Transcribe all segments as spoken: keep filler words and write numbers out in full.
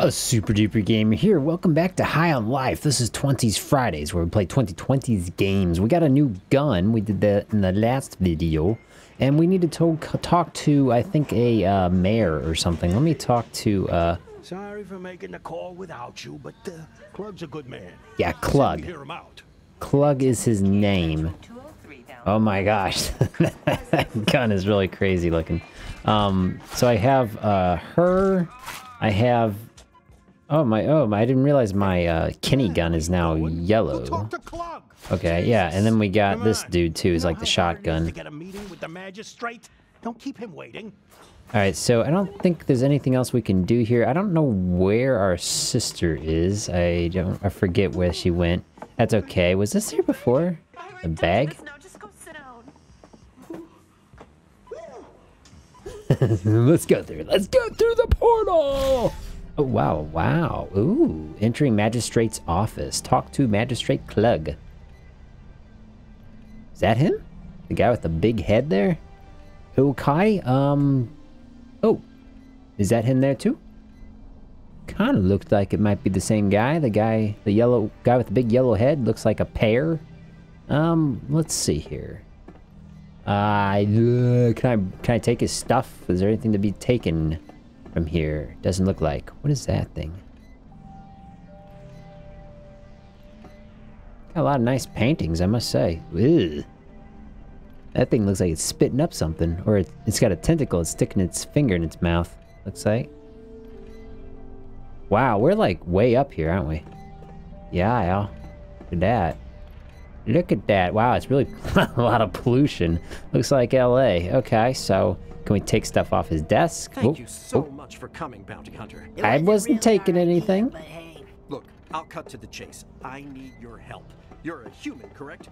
A super duper gamer here. Welcome back to High On Life. This is twenties Fridays where we play twenty twenties games. We got a new gun. We did that in the last video. And we need to talk, talk to, I think, a uh, mayor or something. Let me talk to... Uh... Sorry for making the call without you, but uh, Clug's a good man. Yeah, Clug. Clug is his name. Oh my gosh. That gun is really crazy looking. Um, so I have uh, her. I have... Oh my! Oh my! I didn't realize my uh, Kenny gun is now yellow. Okay, yeah, and then we got this dude too. He's like the shotgun. Don't keep him waiting. All right, so I don't think there's anything else we can do here. I don't know where our sister is. I don't. I forget where she went. That's okay. Was this here before? The bag. Let's go through. Let's go through the portal. Oh, wow, wow. Ooh, entering magistrate's office. Talk to Magistrate Clug. Is that him? The guy with the big head there? Oh, Kai? Um, oh, is that him there too? Kind of looked like it might be the same guy. The guy, the yellow guy with the big yellow head looks like a pear. Um, let's see here. Uh, can I, can I take his stuff? Is there anything to be taken? From here, doesn't look like. What is that thing? Got a lot of nice paintings, I must say. Ew. That thing looks like it's spitting up something, or it, it's got a tentacle. It's sticking its finger in its mouth. Looks like. Wow, we're like way up here, aren't we? Yeah, y'all. Look at that. Look at that. Wow, it's really a lot of pollution. Looks like L A. Okay, so. Can we take stuff off his desk? Thank oh, you so oh. much for coming, Bounty Hunter. It I wasn't taking anything. Hey. Look, I'll cut to the chase. I need your help. You're a human, correct?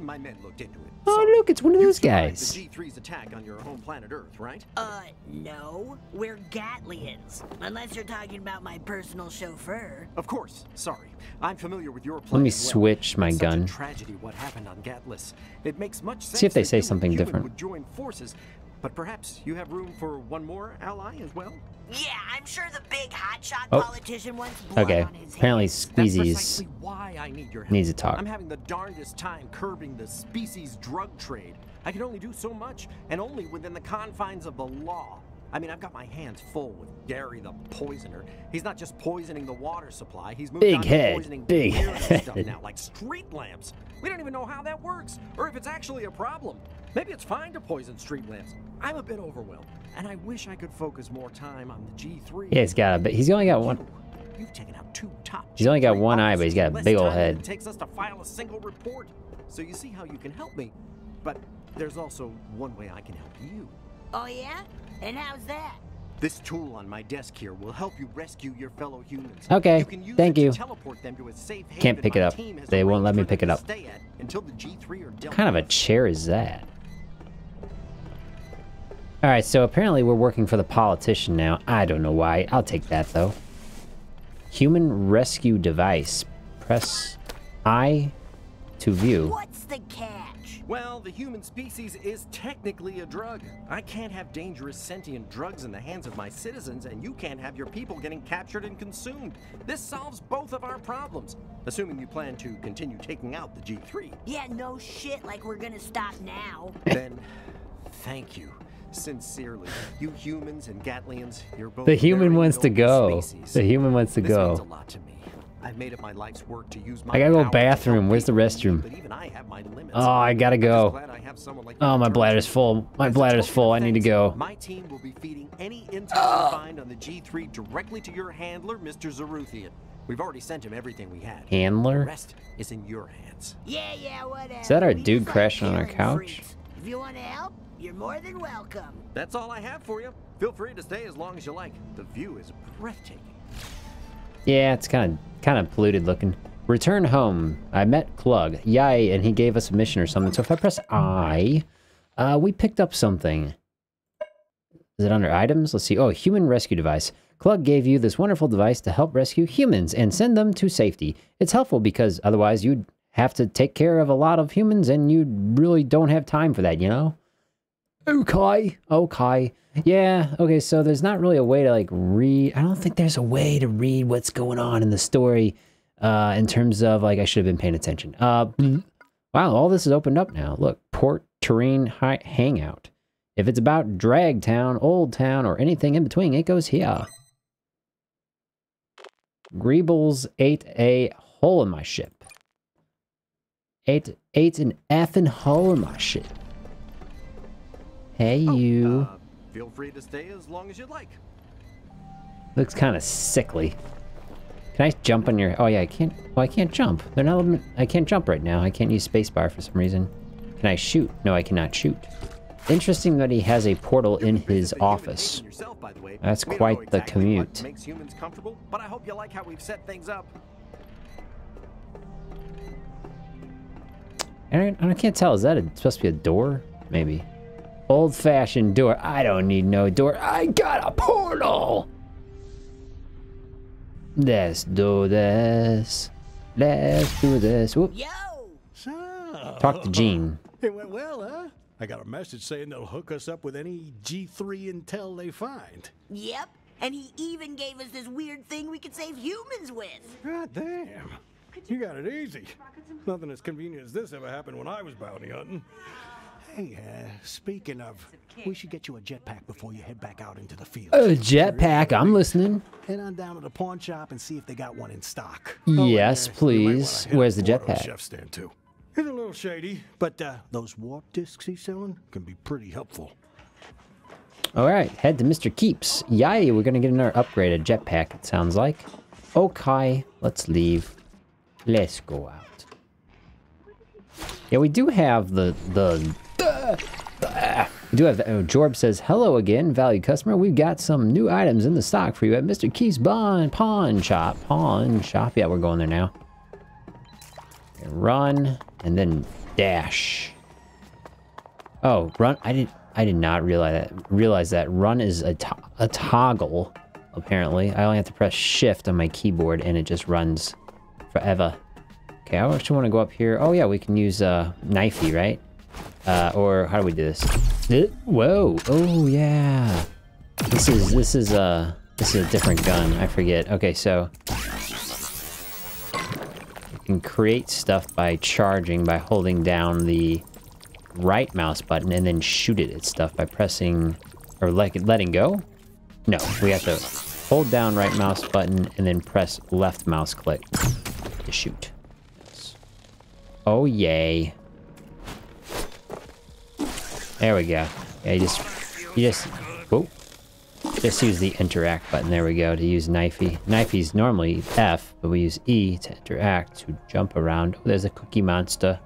My men looked into it. Oh, so look, it's one of those guys. The G three's attack on your home planet Earth, right? Uh, no. We're Gatlians. Unless you're talking about my personal chauffeur. Of course. Sorry. I'm familiar with your plan. Let me switch my gun. Such a tragedy what happened on Gat-less. It makes much sense. See if they say something different. Would join forces. But perhaps you have room for one more ally as well? Yeah, I'm sure the big hotshot oh. politician wants blood okay. on his Apparently Sweezy's need needs to talk. I'm having the darndest time curbing the species drug trade. I can only do so much, and only within the confines of the law. I mean, I've got my hands full with Gary the Poisoner. He's not just poisoning the water supply, he's moved big on head. To poisoning big head. Stuff now, like street lamps. We don't even know how that works, or if it's actually a problem. Maybe it's fine to poison street lamps. I'm a bit overwhelmed, and I wish I could focus more time on the G three. Yeah, he's got a bit. He's only got one. You've taken out two top. He's only got one eye, but he's got a big old head. It takes us to file a single report. So you see how you can help me, but there's also one way I can help you. Oh yeah? And how's that? This tool on my desk here will help you rescue your fellow humans. Okay. You can use Thank you. To teleport them to a safe haven. Can't pick it up. They won't let me pick it up. Until the G three are dealt. What kind of a chair is that? All right, so apparently we're working for the politician now. I don't know why. I'll take that though. Human rescue device. Press I to view. What's the catch? Well, the human species is technically a drug. I can't have dangerous sentient drugs in the hands of my citizens, and you can't have your people getting captured and consumed. This solves both of our problems, assuming you plan to continue taking out the G three. Yeah, no shit, like we're gonna stop now. Then, thank you. Sincerely, you humans and Gatlians, you're both the human wants to go. Species. The human wants to this go. Means a lot to me. I've made it my life's work to use my I gotta go bathroom. Where's the restroom? But even I have my limits. Oh, I gotta go. I have like oh, my bladder's full. My bladder's full. I need to go. My team will be feeding any intel oh. find on the G three directly to your handler, Mister Zarutian. We've already sent him everything we had. Handler? The rest is in your hands. Yeah, yeah, whatever. Is that our dude crashing on our couch? If you want to help, you're more than welcome. That's all I have for you. Feel free to stay as long as you like. The view is breathtaking. Yeah, it's kind of kind of polluted looking. Return home. I met Clug. Yay, and he gave us a mission or something. So if I press I, uh, we picked up something. Is it under items? Let's see. Oh, human rescue device. Clug gave you this wonderful device to help rescue humans and send them to safety. It's helpful because otherwise you'd have to take care of a lot of humans and you really don't have time for that, you know? Okay. Okay. Yeah. Okay. So there's not really a way to like read. I don't think there's a way to read what's going on in the story uh, in terms of like I should have been paying attention. Uh, wow. All this is opened up now. Look, Port Terrain hi Hangout. If it's about Drag Town, Old Town, or anything in between, it goes here. Greebles ate a hole in my ship. Ate, ate an effing hole in my ship. Hey, oh, you. Uh, feel free to stay as long as you'd like. Looks kind of sickly. Can I jump on your... Oh, yeah, I can't... Well, I can't jump. They're not... I can't jump right now. I can't use spacebar for some reason. Can I shoot? No, I cannot shoot. Interesting that he has a portal in his office. Yourself, by the way. That's quite exactly the commute. Makes humans comfortable, but I hope you like how we've set things up. And I can't tell. Is that a, supposed to be a door? Maybe. Old-fashioned door. I don't need no door. I got a portal! Let's do this. Let's do this. Whoop. Yo! So, talk to Gene. It went well, huh? I got a message saying they'll hook us up with any G three intel they find. Yep, and he even gave us this weird thing we could save humans with. God damn, you got it easy. Nothing as convenient as this ever happened when I was bounty hunting. Hey, uh, speaking of, we should get you a jetpack before you head back out into the field. A jetpack, I'm listening. Head on down to the pawn shop and see if they got one in stock. Yes, oh, please. Where's the jetpack? Chef stand too. It's a little shady, but uh, those warp discs he's selling can be pretty helpful. All right, head to Mister Keeps. Yay, we're gonna get another upgraded jetpack, it sounds like. Okay, let's leave. Let's go out. Yeah, we do have the... the, the, the we do have... Oh, Jorb says, hello again, valued customer. We've got some new items in the stock for you at Mister Keith's Pawn Shop. Pawn Shop. Yeah, we're going there now. Run and then dash. Oh, run! I didn't. I did not realize that. Realize that run is a to a toggle. Apparently, I only have to press shift on my keyboard, and it just runs forever. Okay, I actually want to go up here. Oh yeah, we can use uh, Knifey, right? Uh, or how do we do this? Whoa! Oh yeah. This is this is a uh, this is a different gun. I forget. Okay, so. Can create stuff by charging by holding down the right mouse button and then shoot it at stuff by pressing or like letting go. No, we have to hold down right mouse button and then press left mouse click to shoot. Oh yay! There we go. Yeah, you just you just whoa. Just use the interact button, there we go, to use Knifey. Knifey's normally F, but we use E to interact, to jump around. Oh, there's a cookie monster.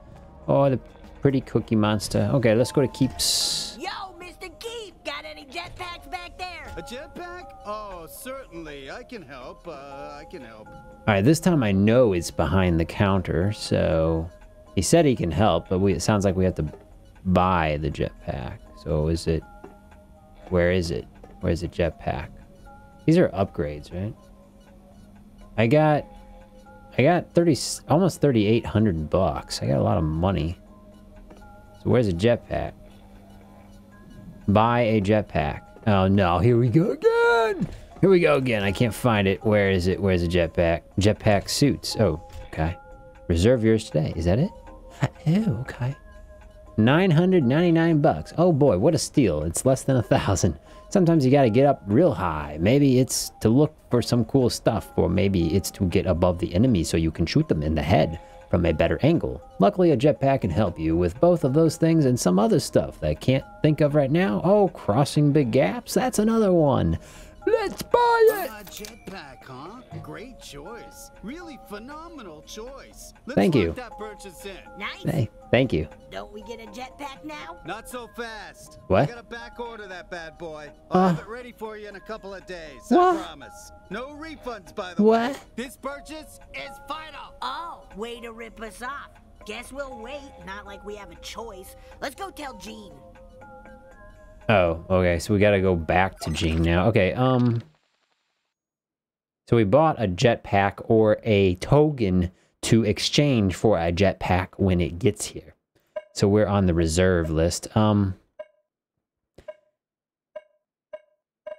Oh, the pretty cookie monster. Okay, let's go to Keeps. Yo, Mister Keep, got any jetpacks back there? A jetpack? Oh, certainly, I can help, uh, I can help. All right, this time I know it's behind the counter, so... He said he can help, but we, it sounds like we have to buy the jetpack. So is it... Where is it? Where's the jetpack? These are upgrades, right? I got, I got thirty, almost thirty-eight hundred bucks. I got a lot of money. So where's the jetpack? Buy a jetpack. Oh no! Here we go again! Here we go again! I can't find it. Where is it? Where's the jetpack? Jetpack suits. Oh, okay. Reserve yours today. Is that it? Oh, okay. Nine hundred ninety-nine bucks. Oh boy, what a steal! It's less than a thousand. Sometimes you gotta get up real high. Maybe it's to look for some cool stuff, or maybe it's to get above the enemy so you can shoot them in the head from a better angle. Luckily, a jetpack can help you with both of those things and some other stuff that I can't think of right now. Oh, crossing big gaps, that's another one. Let's buy it! Uh, jetpack, huh? Great choice. Really phenomenal choice. Let's thank you. That purchase in. Nice. Hey, thank you. Don't we get a jetpack now? Not so fast. What? I gotta back order that bad boy. I'll uh, have it ready for you in a couple of days. What? I promise. No refunds, by the what? Way. What? This purchase is final. Oh, way to rip us off. Guess we'll wait. Not like we have a choice. Let's go tell Gene. Oh, okay, so we gotta go back to Gene now. Okay, um... So we bought a jetpack or a token to exchange for a jetpack when it gets here. So we're on the reserve list. Um,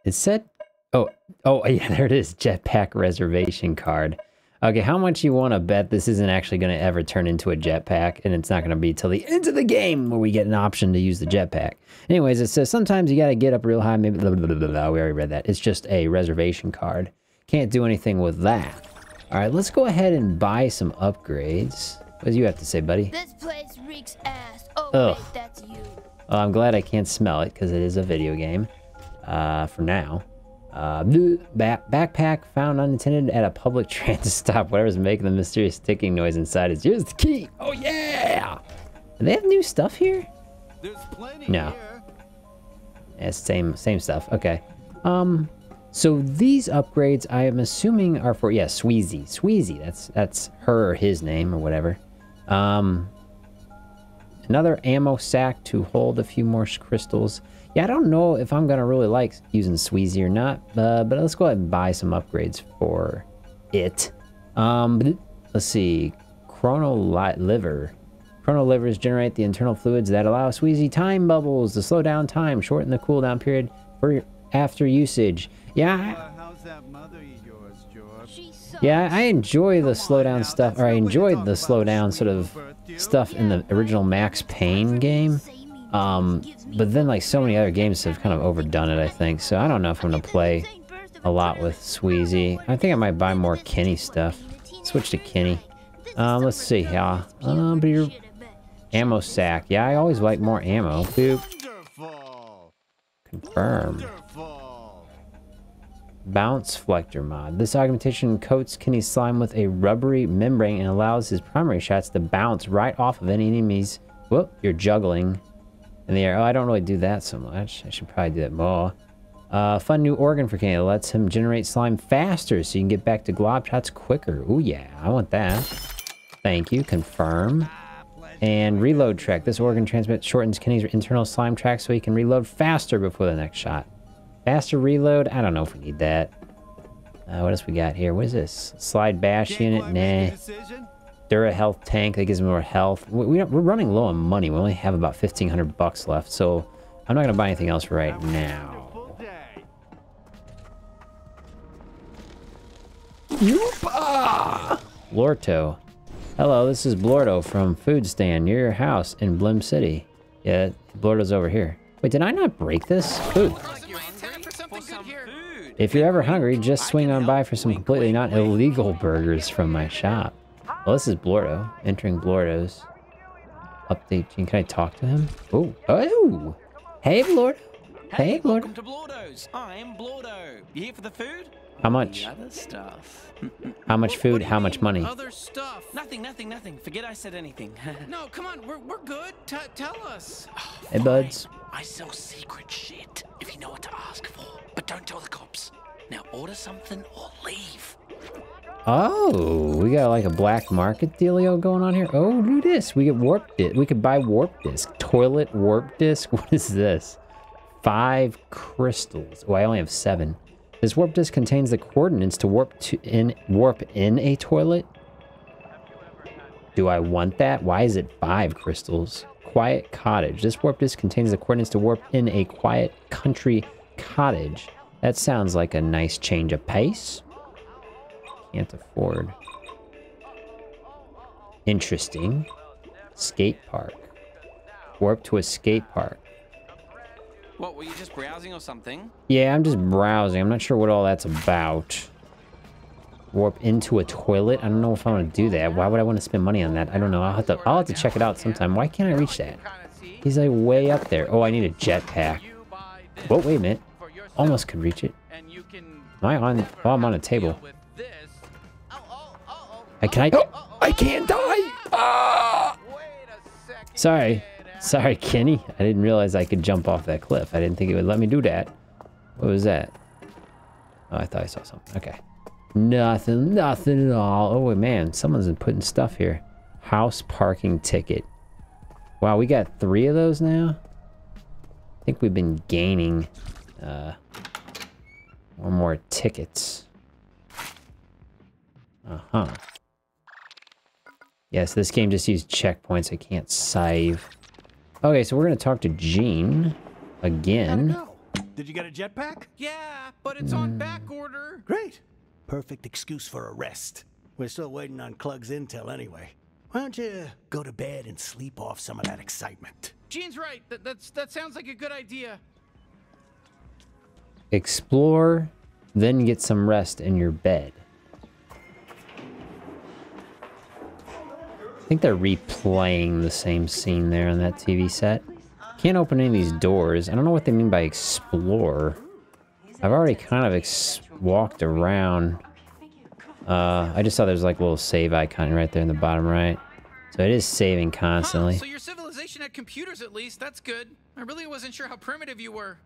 It said... Oh, oh, yeah, there it is. Jetpack reservation card. Okay, how much you want to bet this isn't actually going to ever turn into a jetpack, and it's not going to be till the end of the game where we get an option to use the jetpack. Anyways, it says sometimes you got to get up real high, maybe... Blah, blah, blah, blah, blah. We already read that. It's just a reservation card. Can't do anything with that. All right, let's go ahead and buy some upgrades. What do you have to say, buddy? This place reeks ass. Oh, ugh. Wait, that's you. Well, I'm glad I can't smell it, because it is a video game. Uh, for now. Uh, back backpack found unintended at a public transit stop. Whatever's making the mysterious ticking noise inside is yours. The key. Oh yeah! Do they have new stuff here? There's plenty. No. Here. Yeah, same same stuff. Okay. Um. So these upgrades, I am assuming, are for yeah, Sweezy. Sweezy. That's that's her or his name or whatever. Um. Another ammo sack to hold a few more crystals. Yeah, I don't know if I'm gonna really like using Sweezy or not, uh, but let's go ahead and buy some upgrades for it. Um, let's see, Chrono Liver. Chrono Livers generate the internal fluids that allow Sweezy time bubbles to slow down time, shorten the cooldown period for after usage. Yeah. Uh, how's that mother of yours, Jorb? Yeah, I enjoy the slowdown stuff, or I enjoyed the slowdown sort of stuff in the original Max Payne game. Um, but then like so many other games have kind of overdone it, I think. So I don't know if I'm gonna play a lot with Sweezy. I think I might buy more Kenny stuff. Switch to Kenny. Um, let's see. Yeah. Um, but your ammo sack. Yeah, I always like more ammo. Boop. Confirm. Bounce Flector mod. This augmentation coats Kenny's slime with a rubbery membrane and allows his primary shots to bounce right off of any enemies. Whoop! You're juggling. In the air. Oh, I don't really do that so much. I should probably do that more. Uh, fun new organ for Kenny. It lets him generate slime faster so you can get back to glob shots quicker. Ooh, yeah. I want that. Thank you. Confirm. And reload track. This organ transmit shortens Kenny's internal slime track so he can reload faster before the next shot. Faster reload? I don't know if we need that. Uh, what else we got here? What is this? Slide bash unit? Nah. Dura health tank that gives me more health. We, we don't, we're running low on money. We only have about fifteen hundred bucks left, so I'm not gonna buy anything else right now. Blorto. Hello, this is Blorto from Food Stand near your house in Blim City. Yeah, Blorto's over here. Wait, did I not break this? Food. If you're ever hungry, just swing on by for some completely not illegal burgers from my shop. Well, this is Blorto. Entering Blorto's update. Can I talk to him? Oh, oh! Hey, Blorto. Hey, Blorto. Welcome to Blorto's. I'm Blorto. You here for the food? How much? Other stuff. How much food? How much money? Other stuff. Nothing. Nothing. Nothing. Forget I said anything. No, come on. We're we're good. T tell us. Oh, hey, buds. I sell secret shit. If you know what to ask for, but don't tell the cops. Now order something or leave. Oh, we got like a black market dealio going on here. Oh, do this. We get warped it. We could buy warp disc. Toilet warp disc? What is this? Five crystals. Oh, I only have seven. This warp disc contains the coordinates to warp to in warp in a toilet. Do I want that? Why is it five crystals? Quiet cottage. This warp disc contains the coordinates to warp in a quiet country cottage. That sounds like a nice change of pace. Can't afford. Interesting. Skate park. Warp to a skate park. What, were you just browsing or something? Yeah, I'm just browsing. I'm not sure what all that's about. Warp into a toilet? I don't know if I want to do that. Why would I want to spend money on that? I don't know. I'll have to, I'll have to check it out sometime. Why can't I reach that? He's like way up there. Oh, I need a jetpack. Whoa, wait a minute. Almost could reach it. Am I on? Oh, I'm on a table. I can't. Oh, I can't die! Ah! Sorry, sorry, Kenny. I didn't realize I could jump off that cliff. I didn't think it would let me do that. What was that? Oh, I thought I saw something. Okay. Nothing, nothing at all. Oh man, someone's been putting stuff here. House parking ticket. Wow, we got three of those now. I think we've been gaining uh, one more tickets. Uh huh. Yes, this game just used checkpoints. I can't save. Okay, so we're gonna talk to Gene again. Did you get a jetpack? Yeah, but it's on back order. Great. Perfect excuse for a rest. We're still waiting on Clug's intel anyway. Why don't you go to bed and sleep off some of that excitement? Gene's right. That, that's, that sounds like a good idea. Explore, then get some rest in your bed. I think they're replaying the same scene there on that T V set. Can't open any of these doors. I don't know what they mean by explore. I've already kind of ex walked around. Uh, I just saw there's like a little save icon right there in the bottom right. So it is saving constantly. Huh, so your civilization had computers at least. That's good. I really wasn't sure how primitive you were.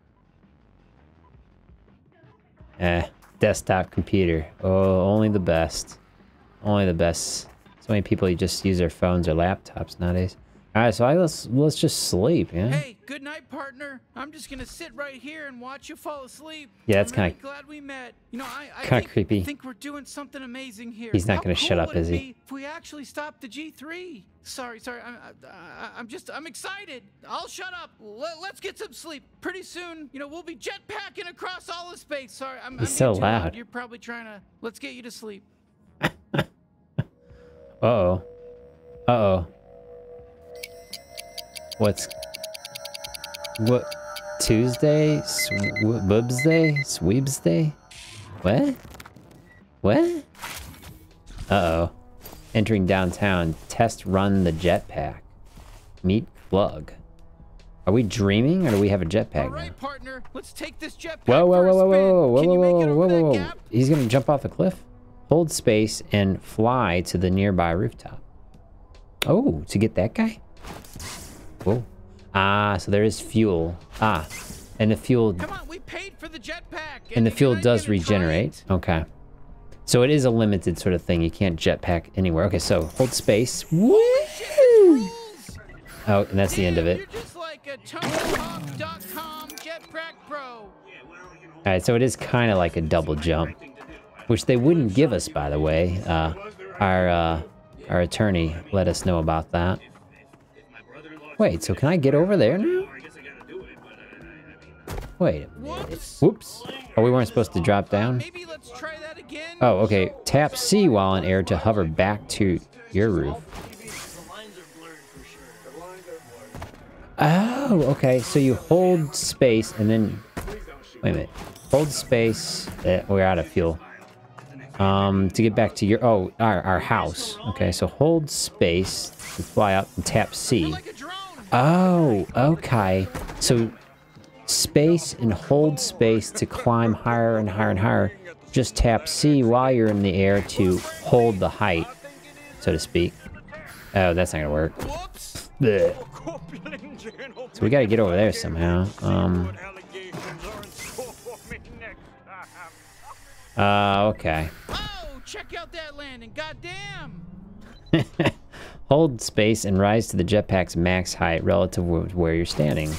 Eh, desktop computer. Oh, only the best. Only the best. So many people just use their phones or laptops nowadays. All right, so I, let's let's just sleep, yeah. Hey, good night, partner. I'm just gonna sit right here and watch you fall asleep. Yeah, that's kind of glad we met. You know, I, I think, creepy. think we're doing something amazing here. He's not How gonna cool shut up, is he? If we actually stopped the G three. Sorry, sorry. I'm I, I'm just I'm excited. I'll shut up. Let, let's get some sleep. Pretty soon, you know, we'll be jetpacking across all of space. Sorry, I'm. He's I'm so loud. loud. You're probably trying to. Let's get you to sleep. Uh-oh. Uh-oh. What's... What? Tuesday? Boobs Day? Sweeps Day? What? What? Uh-oh. Entering downtown. Test run the jetpack. Meet Clug. Are we dreaming or do we have a jetpack? Alright, partner. Let's take this jetpack. Whoa, whoa, whoa, whoa, whoa, whoa, whoa, whoa, whoa, whoa, whoa. He's gonna jump off a cliff? Hold space and fly to the nearby rooftop. Oh, to get that guy? Whoa. Ah, so there is fuel. Ah, and the fuel... Come on, we paid for the jetpack! And the fuel does regenerate. Okay. So it is a limited sort of thing. You can't jetpack anywhere. Okay, so hold space. Woo! Oh, and that's the end of it. You're just like a Tony Hawk dot com jetpack pro. Alright, so it is kind of like a double jump. Which they wouldn't give us, by the way. Uh, our uh, our attorney let us know about that. Wait, so can I get over there now? Wait a minute. Whoops. Oh, we weren't supposed to drop down? Oh, okay. Tap C while in air to hover back to your roof. Oh, okay. So you hold space and then... Wait a minute. Hold space. Eh, we're out of fuel. Um, to get back to your, oh, our, our house. Okay, so hold space to fly up and tap C. Oh, okay. So space and hold space to climb higher and higher and higher. Just tap C while you're in the air to hold the height, so to speak. Oh, that's not gonna work. Blech. So we gotta get over there somehow. Um... Uh, okay. Oh, check out that landing, goddamn! Hold space and rise to the jetpack's max height relative to where you're standing.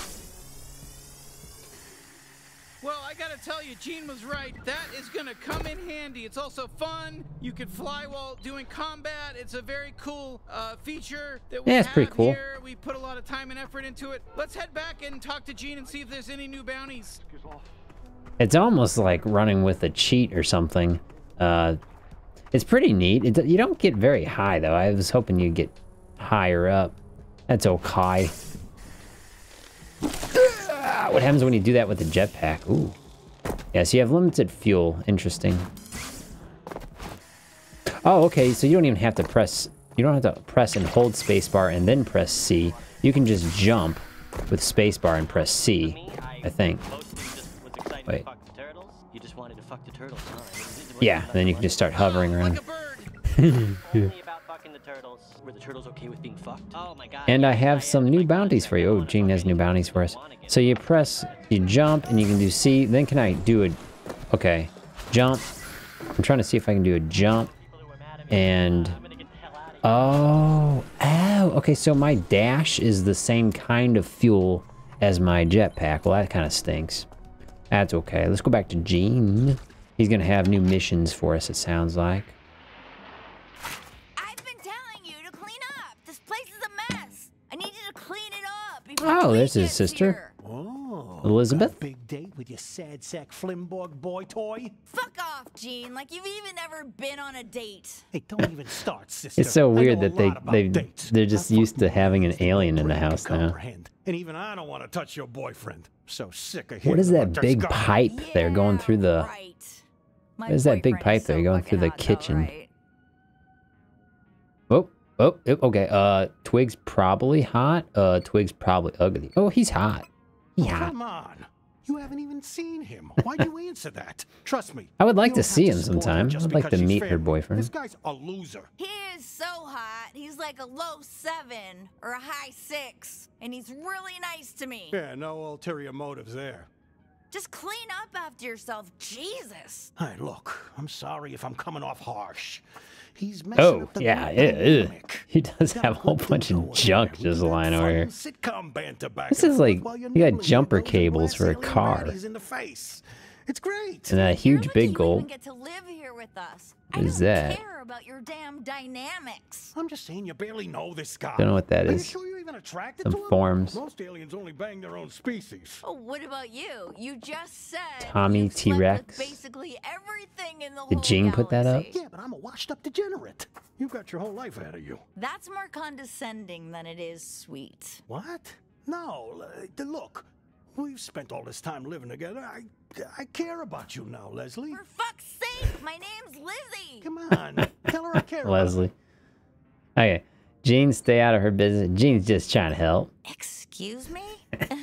Well, I gotta tell you, Gene was right. That is gonna come in handy. It's also fun. You can fly while doing combat. It's a very cool uh, feature that we yeah, it's have pretty cool. here. We put a lot of time and effort into it. Let's head back and talk to Gene and see if there's any new bounties. It's almost like running with a cheat or something. Uh, it's pretty neat. It, you don't get very high, though. I was hoping you'd get higher up. That's okay. Ah, what happens when you do that with a jetpack? Ooh. Yeah, so you have limited fuel. Interesting. Oh, okay, so you don't even have to press... You don't have to press and hold spacebar and then press C. You can just jump with spacebar and press C, I think. Wait. You just wanted to fuck the turtles, huh? Yeah, and then you can just start hovering around. And I have some new bounties for you. Oh, Gene has new bounties for us. So you press, you jump, and you can do C. Then can I do a... Okay. Jump. I'm trying to see if I can do a jump. And... Oh. Oh. Okay, so my dash is the same kind of fuel as my jetpack. Well, that kind of stinks. That's okay. Let's go back to Gene. He's gonna have new missions for us, it sounds like. I've been telling you to clean up. This place is a mess. I need you to clean it up. Oh, there's his sister. Oh. Elizabeth? Big date with your sad sack Flimborg boy toy? Fuck off, Gene, like you've even ever been on a date. Hey, don't even start, sister. It's so weird that they, they, they're just used to having an alien in the house now. And even I don't want to touch your boyfriend. So sick of him. What is that big pipe there going through the... What is that big pipe there going through the kitchen? Oh, oh, okay. Uh, Twig's probably hot. Uh, Twig's probably ugly. Oh, he's hot. Yeah. Come on. You haven't even seen him. Why do you answer that? Trust me. I would like to see him sometime. I'd like to meet her boyfriend. This guy's a loser. He is so hot. He's like a low seven or a high six. And he's really nice to me. Yeah, no ulterior motives there. Just clean up after yourself, Jesus. Hey, look, I'm sorry if I'm coming off harsh. He's messing oh, up the yeah, it, it, he does have a whole bunch of junk just lying over here. This is like, you got jumper cables for a car. It's great. And a huge big goal. Get to live here with us. I don't care about your damn dynamics. I'm just saying you barely know this guy. Don't know what that is. Some forms. Most aliens only bang their own species. Oh, what about you? You just said Tommy T-Rex. Basically everything in the whole galaxy. Did Gene put that up? Yeah, but I'm a washed-up degenerate. You've got your whole life ahead of you. That's more condescending than it is sweet. What? No, look. We've spent all this time living together. I, I care about you now, Leslie. For fuck's sake, my name's Lizzie. Come on, tell her I care. Leslie. Okay, Gene, stay out of her business. Gene's just trying to help. Excuse me?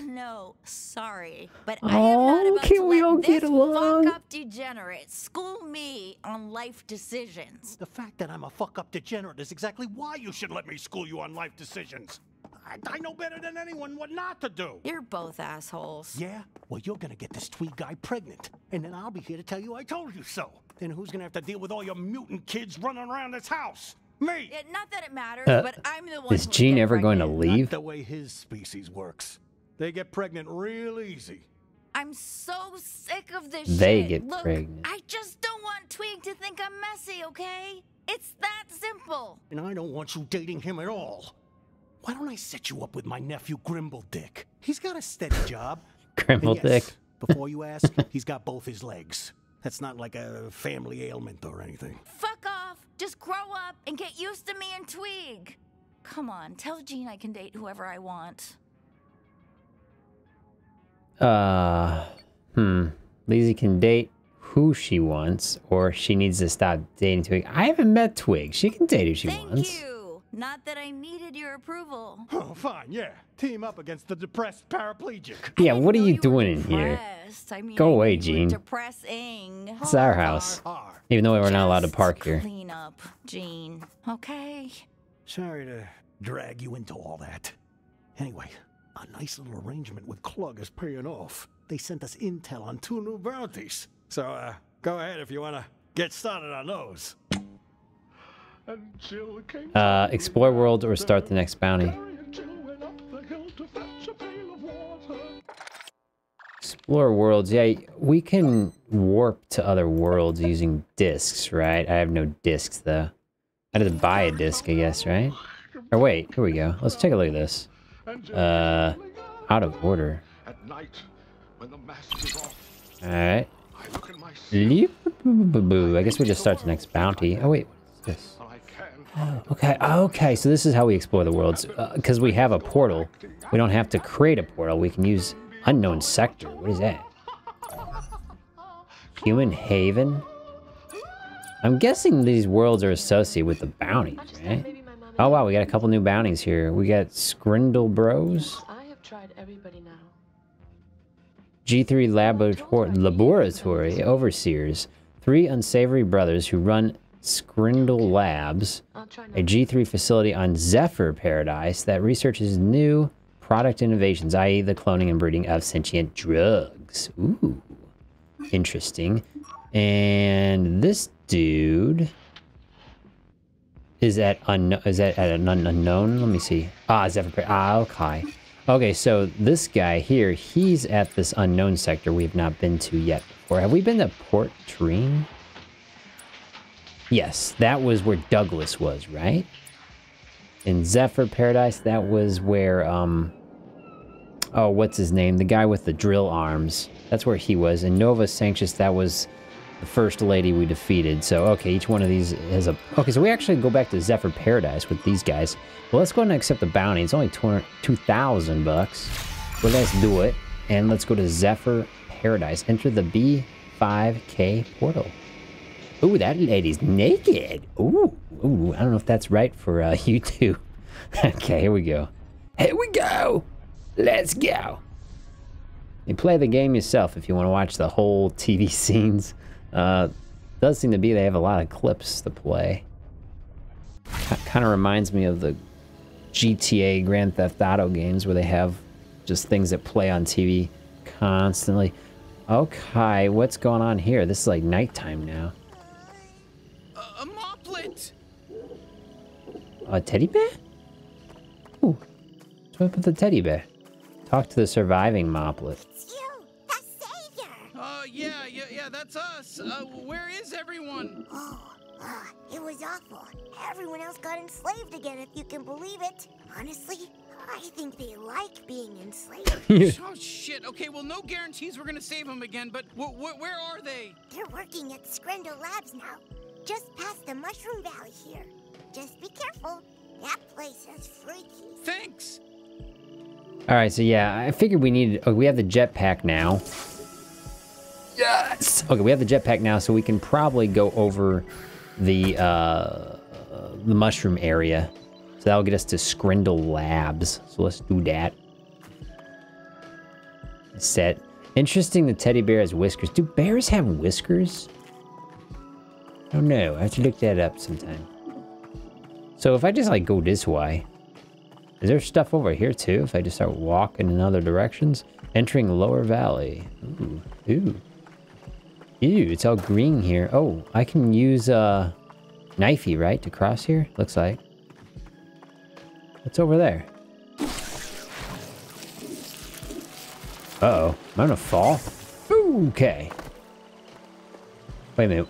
No, sorry, but I oh, am not about can to we let all this get along? Fuck up degenerate school me on life decisions. The fact that I'm a fuck up degenerate is exactly why you should let me school you on life decisions. I, I know better than anyone what not to do. You're both assholes. Yeah? Well, you're gonna get this Tweed guy pregnant, and then I'll be here to tell you I told you so. Then who's gonna have to deal with all your mutant kids running around this house? Me! Yeah, not that it matters, uh, but I'm the one. Is Gene ever pregnant. Going to leave? Not the way his species works. They get pregnant real easy. I'm so sick of this they shit. They get Look, pregnant. I just don't want Twig to think I'm messy, okay? It's that simple. And I don't want you dating him at all. Why don't I set you up with my nephew, Grimble Dick? He's got a steady job. Grimble yes, Dick. Before you ask, he's got both his legs. That's not like a family ailment or anything. Fuck off. Just grow up and get used to me and Twig. Come on, tell Gene I can date whoever I want. Uh, hmm. Lizzie can date who she wants, or she needs to stop dating Twig. I haven't met Twig. She can date who she Thank wants. You. Not that I needed your approval. Oh, fine, yeah. Team up against the depressed paraplegic. Yeah, what are you, you doing in here? I mean, Go away, Gene. Depressing. It's our house. Har. Even though we were Just not allowed to park here. Clean up, Gene. Okay. Sorry to drag you into all that. Anyway, a nice little arrangement with Clug is paying off. They sent us intel on two new bounties. So, uh, go ahead if you want to get started on those. Uh, explore world or start the next bounty. Explore worlds, yeah, we can warp to other worlds using discs, right? I have no discs, though. I had to buy a disc, I guess, right? Or wait, here we go. Let's take a look at this. Uh, out of order. Alright. I guess we just start the next bounty. Oh, wait, what is this? Oh, okay, okay, so this is how we explore the worlds. Because uh, we have a portal, we don't have to create a portal. We can use unknown sector. What is that? Human Haven? I'm guessing these worlds are associated with the bounties, right? Oh wow, we got a couple new bounties here. We got Scrindle Bros. I have tried everybody now. G three laborator Laboratory Overseers. Three unsavory brothers who run Scrindle Labs, a G three facility on Zephyr Paradise that researches new product innovations, that is the cloning and breeding of sentient drugs. Ooh, interesting. And this dude is at unknown. Is that at an unknown? Let me see. Ah, Zephyr Paradise. Ah, okay. Okay, so this guy here, he's at this unknown sector we have not been to yet before. Have we been to Port Terrain? Yes, that was where Douglas was, right? In Zephyr Paradise, that was where, um... oh, what's his name? The guy with the drill arms. That's where he was. And Nova Sanctus, that was the first lady we defeated. So, okay, each one of these has a... Okay, so we actually go back to Zephyr Paradise with these guys. Well, let's go ahead and accept the bounty. It's only two thousand bucks. Well, let's do it. And let's go to Zephyr Paradise. Enter the B five K portal. Ooh, that lady's naked. Ooh, ooh, I don't know if that's right for uh, YouTube. Okay, here we go. Here we go. Let's go. You play the game yourself if you want to watch the whole T V scenes. Uh, does seem to be they have a lot of clips to play. Kind of reminds me of the G T A Grand Theft Auto games where they have just things that play on T V constantly. Okay, what's going on here? This is like nighttime now. A moplet. A teddy bear? Ooh. What's up with the teddy bear? Talk to the surviving moplet. It's you, the savior. Oh, uh, yeah, yeah, yeah, that's us. Uh, where is everyone? Oh, uh, it was awful. Everyone else got enslaved again, if you can believe it. Honestly, I think they like being enslaved. Oh, shit. Okay, well, no guarantees we're going to save them again, but wh wh where are they? They're working at Scrindle Labs now. Just past the Mushroom Valley here. Just be careful. That place is freaky. Thanks! Alright, so yeah, I figured we needed... Okay, we have the jetpack now. Yes! Okay, we have the jetpack now, so we can probably go over the, uh... the mushroom area. So that'll get us to Scrindle Labs. So let's do that. Set. Interesting the teddy bear has whiskers. Do bears have whiskers? I don't know. I have to look that up sometime. So if I just like go this way, is there stuff over here too? If I just start walking in other directions, entering Lower Valley. Ooh, ooh, ew! It's all green here. Oh, I can use uh, Knifey, right, to cross here. Looks like. What's over there? Uh oh, I'm gonna fall. Ooh, okay. Wait a minute.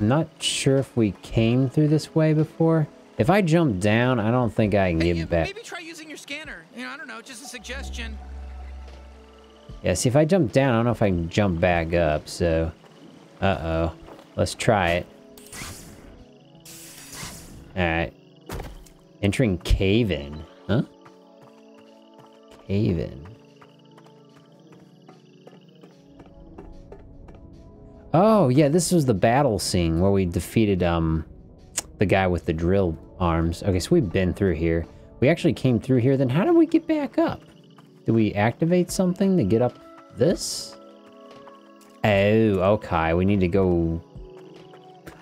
I'm not sure if we came through this way before. If I jump down, I don't think I can get hey, back. Maybe try using your scanner. You know, I don't know, just a suggestion. Yeah, see, if I jump down, I don't know if I can jump back up, so... Uh-oh. Let's try it. Alright. Entering Cave-in. Huh? Cave-in. Oh, yeah, this was the battle scene where we defeated um, the guy with the drill arms. Okay, so we've been through here. We actually came through here, then how did we get back up? Did we activate something to get up this? Oh, okay, we need to go...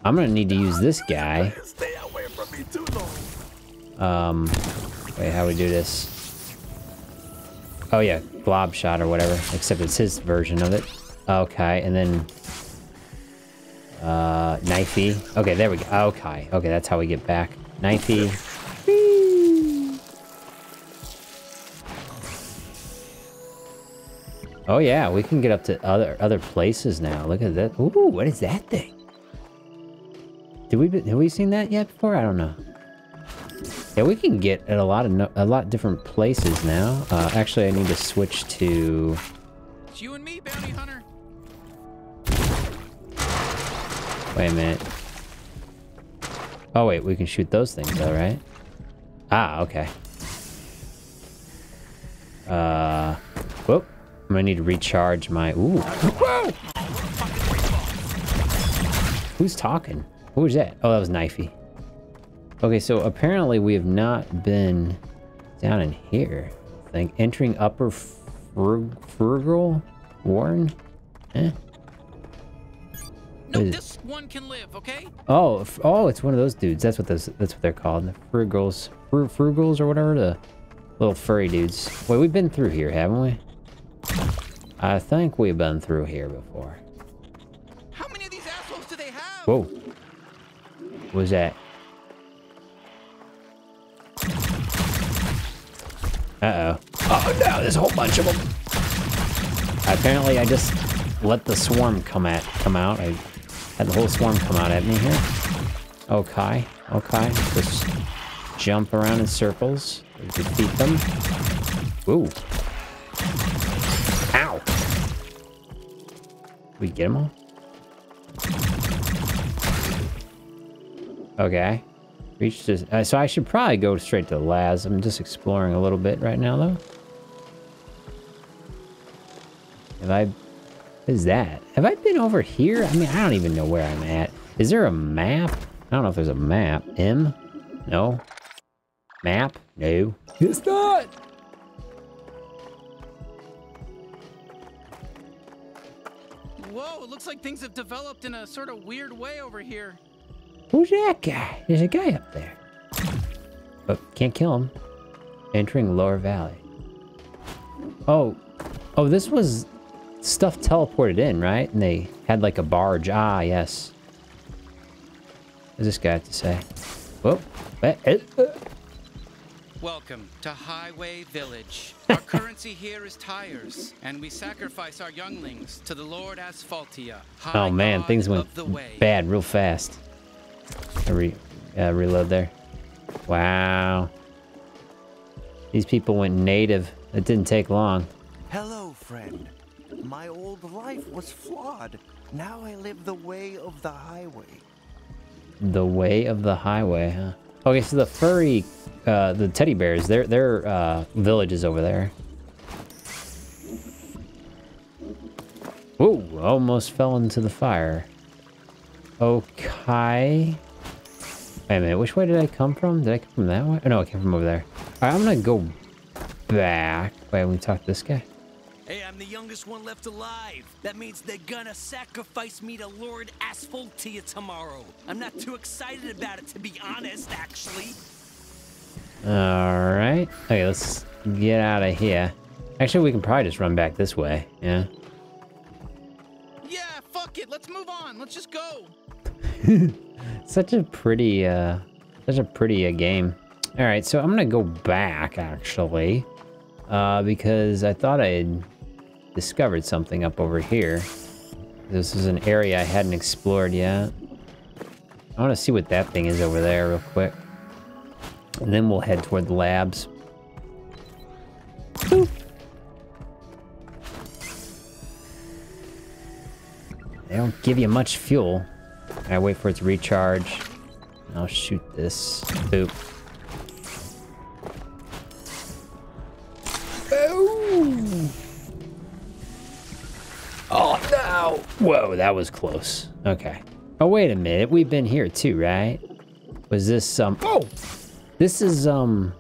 I'm gonna need to use this guy. Stay away from me too long. Um, wait, how do we do this? Oh yeah, blob shot or whatever, except it's his version of it. Okay, and then... Uh, Knifey. Okay, there we go. Okay, okay, that's how we get back. Knifey. Whee! Oh yeah, we can get up to other other places now. Look at that. Ooh, what is that thing? Did we have we seen that yet before? I don't know. Yeah, we can get at a lot of no, a lot different places now. Uh, actually, I need to switch to. It's you and me, bounty hunter. Wait a minute. Oh wait, we can shoot those things though, right? Ah, okay. Uh, whoop. I'm gonna need to recharge my, ooh. Whoa! Who's talking? Who was that? Oh, that was Knifey. Okay, so apparently we have not been down in here. I think entering Upper Frugal Warren? Eh? No, this one can live, okay? Oh, oh, it's one of those dudes. That's what those. That's what they're called. The frugals, fru frugals, or whatever. The little furry dudes. Wait, we've been through here, haven't we? I think we've been through here before. How many of these assholes do they have? Whoa! What was that? Uh oh! Oh no! There's a whole bunch of them. Apparently, I just let the swarm come at come out. I had the whole swarm come out at me here. Okay, okay. Just jump around in circles and defeat them. Ooh. Ow. We get them all? Okay. Reach this. Uh, so I should probably go straight to the labs. I'm just exploring a little bit right now, though. Have I... What is that? Have I been over here? I mean, I don't even know where I'm at. Is there a map? I don't know if there's a map. M? No. Map? No. It's not! Whoa, it looks like things have developed in a sort of weird way over here. Who's that guy? There's a guy up there. But can't kill him. Entering Lower Valley. Oh. Oh, this was stuff teleported in, right? And they had like a barge. Ah, yes. What does this guy have to say? Whoa. Welcome to Highway Village. Our currency here is tires, and we sacrifice our younglings to the Lord Asphaltia. Oh man, things went bad real fast. I re uh, reload there. Wow. These people went native. It didn't take long. Hello, friend. My old life was flawed. Now I live the way of the highway. The way of the highway, huh? Okay, so the furry, uh, the teddy bears, their, their uh, village is over there. Ooh, almost fell into the fire. Okay. Wait a minute, which way did I come from? Did I come from that way? Oh, no, I came from over there. All right, I'm gonna go back. Wait, let me talk to this guy. Hey, I'm the youngest one left alive. That means they're gonna sacrifice me to Lord Asphaltia tomorrow. I'm not too excited about it, to be honest, actually. Alright. Okay, let's get out of here. Actually, we can probably just run back this way. Yeah. Yeah, fuck it. Let's move on. Let's just go. Such a pretty, uh... Such a pretty, uh, game. Alright, so I'm gonna go back, actually. Uh, because I thought I had discovered something up over here. This is an area I hadn't explored yet. I want to see what that thing is over there real quick. And then we'll head toward the labs. Boop. They don't give you much fuel. I wait for it to recharge. I'll shoot this. Boop. Oh no! Whoa, that was close. Okay. Oh wait a minute, we've been here too, right? Was this um? Oh, this is um.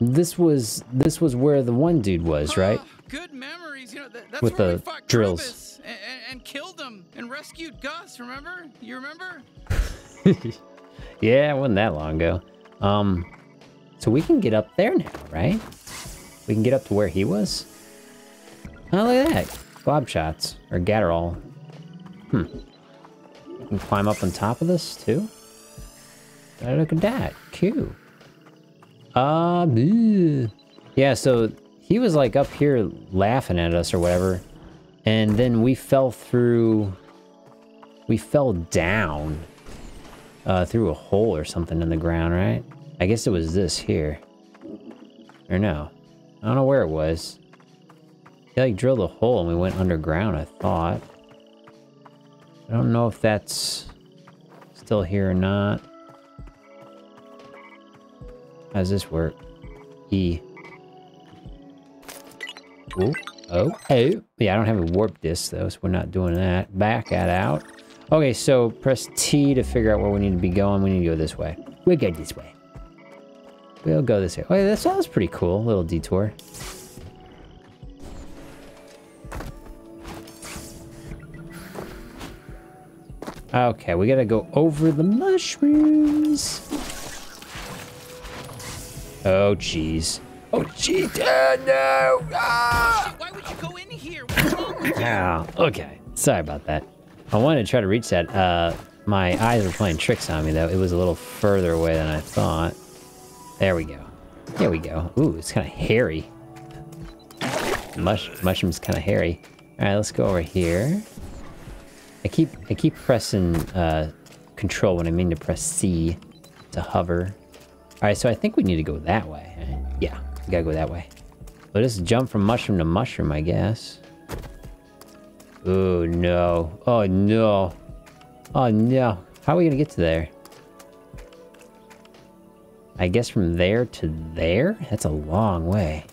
This was this was where the one dude was, right? Uh, good memories, you know. Th that's with where the we fought drills and, and killed him and rescued Gus. Remember? You remember? Yeah, it wasn't that long ago. Um, so we can get up there now, right? We can get up to where he was. Oh, look at that. Glob shots. Or Gatterall. Hmm. We can climb up on top of this, too? Oh, look at that. Cute. Uh, bleh. Yeah, so he was, like, up here laughing at us or whatever. And then we fell through... We fell down. Uh, through a hole or something in the ground, right? I guess it was this here. Or no. I don't know where it was. He like drilled a hole and we went underground, I thought. I don't know if that's still here or not. How does this work? E. Ooh. Oh. Oh. Yeah, I don't have a warp disc though, so we're not doing that. Back that out. Okay, so press T to figure out where we need to be going. We need to go this way. We'll go this way. We'll go this way. Wait, that sounds pretty cool. Little detour. Okay, we gotta go over the mushrooms. Oh, jeez. Oh, jeez. Uh, no! Ah! Why would you go in here? Ow. Okay. Sorry about that. I wanted to try to reach that. Uh, my eyes were playing tricks on me, though. It was a little further away than I thought. There we go. There we go. Ooh, it's kind of hairy. Mush mushroom's kind of hairy. All right, let's go over here. I keep I keep pressing uh, control when I mean to press C to hover. Alright, so I think we need to go that way. Yeah, we gotta go that way. Let us jump from mushroom to mushroom, I guess. Oh no. Oh no. Oh no. How are we gonna get to there? I guess from there to there? That's a long way.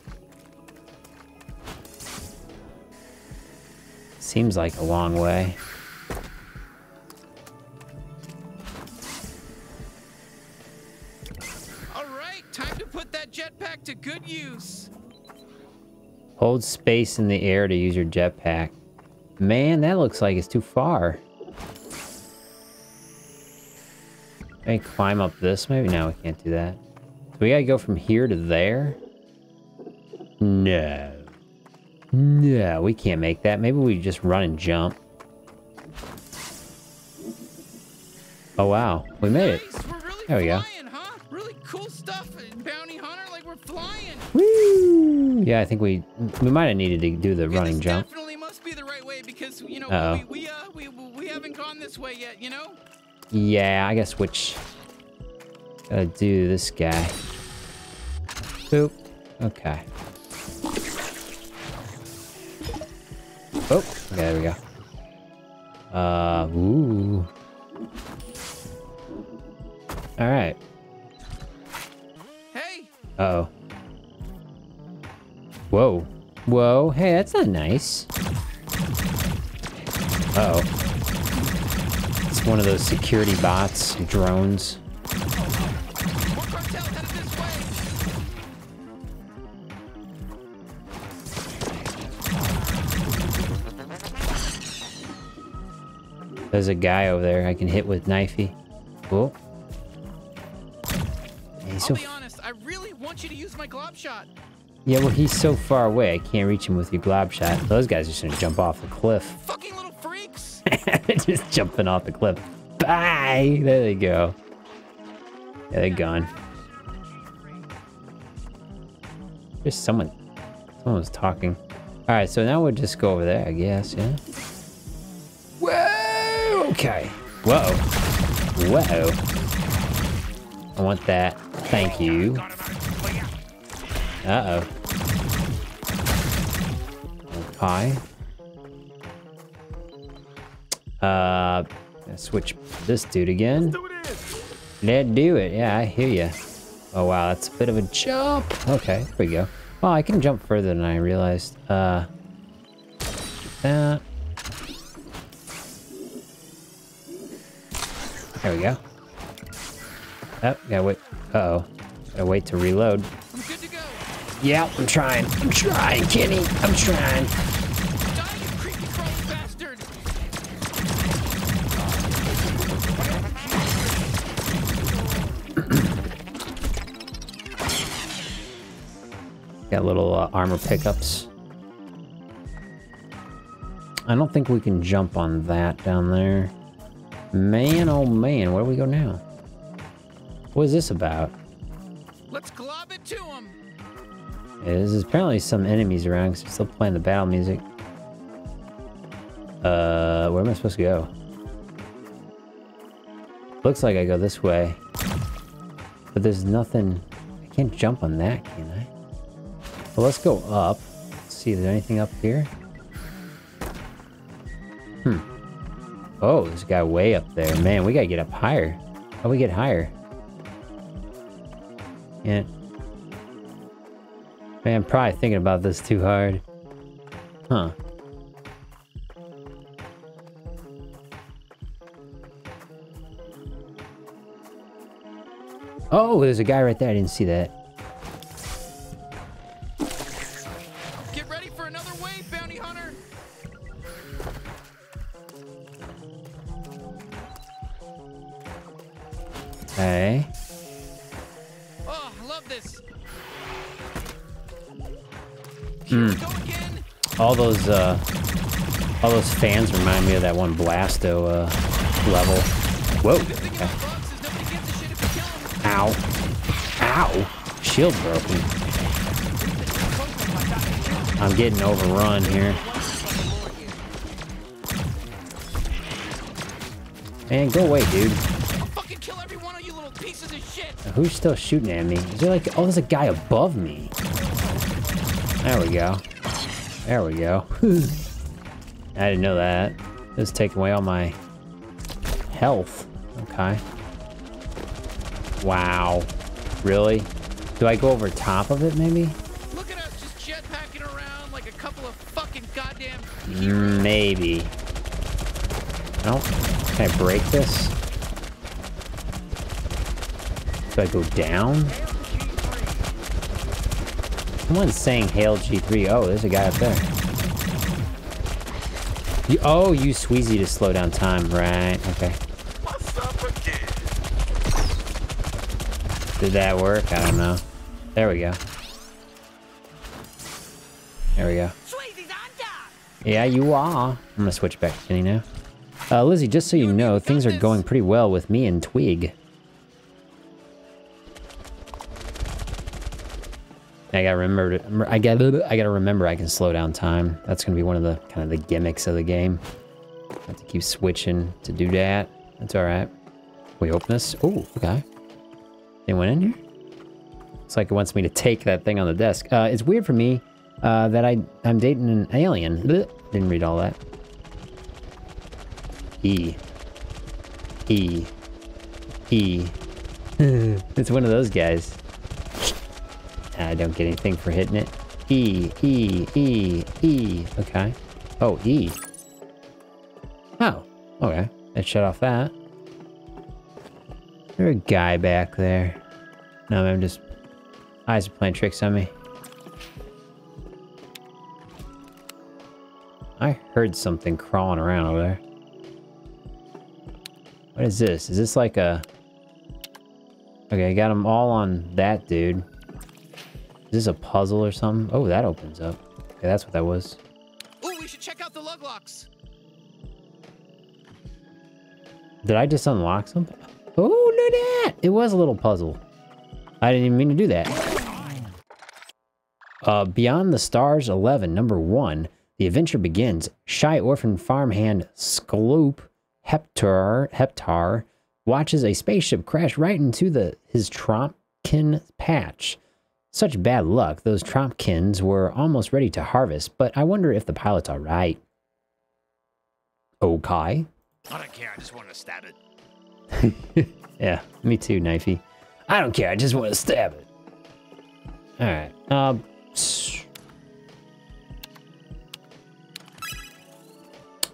Seems like a long way. Jetpack to good use. Hold space in the air to use your jetpack. Man, that looks like it's too far. Can I climb up this? Maybe now we can't do that. So we gotta go from here to there? No. No, we can't make that. Maybe we just run and jump. Oh wow, we made it. There we go. Woo! Yeah, I think we we might have needed to do the yeah, running this jump. Definitely must be the right way because you know uh-oh. we we, uh, we we haven't gone this way yet, you know. Yeah, I gotta switch. Gotta do this guy. Boop. Okay. Oh, okay, there we go. Uh, ooh. All right. Hey. Uh oh. Whoa. Whoa. Hey, that's not nice. Uh oh. It's one of those security bots, drones. There's a guy over there I can hit with Knifey. Cool. He's so I'll be honest, I really want you to use my glob shot. Yeah, well, he's so far away, I can't reach him with your glob shot. Those guys are just gonna jump off the cliff. Fucking little freaks! Just jumping off the cliff. Bye! There they go. Yeah, they're gone. There's someone. Someone was talking. Alright, so now we'll just go over there, I guess, yeah? Whoa! Okay. Whoa. Whoa. I want that. Thank you. Uh-oh. Kai. Uh, switch this dude again. Let's do it. Yeah, I hear ya. Oh wow, that's a bit of a jump. Okay, here we go. Oh, I can jump further than I realized. Uh, that. There we go. Oh, gotta wait. Uh-oh. Gotta wait to reload. Yeah, I'm trying. I'm trying, Kenny. I'm trying. Die, you creepy crawling bastard. Got little uh, armor pickups. I don't think we can jump on that down there. Man, oh man, where do we go now? What is this about? Let's glob it to him. There's apparently some enemies around because they're still playing the battle music. Uh, where am I supposed to go? Looks like I go this way. But there's nothing... I can't jump on that, can I? Well, let's go up. Let's see, is there anything up here? Hmm. Oh, there's a guy way up there. Man, we gotta get up higher. How we get higher? Yeah. Man, I'm probably thinking about this too hard. Huh. Oh, there's a guy right there. I didn't see that. Get ready for another wave, bounty hunter. Hey. Oh, I love this. Mm. All those, uh, all those fans remind me of that one Blasto, uh, level. Whoa! Okay. Ow. Ow! Shield broken. I'm getting overrun here. Man, go away, dude. pieces of shit. Who's still shooting at me? Is there like, oh, there's a guy above me. There we go. There we go. I didn't know that. This is taking away all my health. Okay. Wow. Really? Do I go over top of it, maybe? Look at us just jetpacking around like a couple of fucking goddamn heroes. Maybe. Nope. Can I break this? Do I go down? Someone's saying hail G three. Oh, there's a guy up there. You, oh, use Sweezy to slow down time. Right, okay. Did that work? I don't know. There we go. There we go. Yeah, you are. I'm gonna switch back to Kenny now. Uh, Lizzie, just so you know, things are going pretty well with me and Twig. I gotta remember to, I gotta, I gotta remember I can slow down time. That's gonna be one of the, kind of the gimmicks of the game. I have to keep switching to do that. That's alright. We open this. Oh, okay. They went in here? It's like it wants me to take that thing on the desk. Uh, it's weird for me uh, that I, I'm dating an alien. Blech. Didn't read all that. E. E. E. It's one of those guys. I don't get anything for hitting it. E. E. E. E. Okay. Oh, E. Oh. Okay. Let's shut off that. There's a guy back there. No, I'm just... eyes are playing tricks on me. I heard something crawling around over there. What is this? Is this like a... Okay, I got them all on that dude. Is this a puzzle or something? Oh, that opens up. Okay, that's what that was. Ooh, we should check out the lug locks. Did I just unlock something? Oh, look at that! It was a little puzzle. I didn't even mean to do that. Uh, Beyond the Stars eleven, number one. The adventure begins. Shy orphan farmhand Skloop Heptar, Heptar watches a spaceship crash right into the his Trompkin patch. Such bad luck. Those Trompkins were almost ready to harvest, but I wonder if the pilots are right. Okay. I don't care. I just want to stab it. Yeah, me too, Knifey. I don't care, I just want to stab it. Alright, um...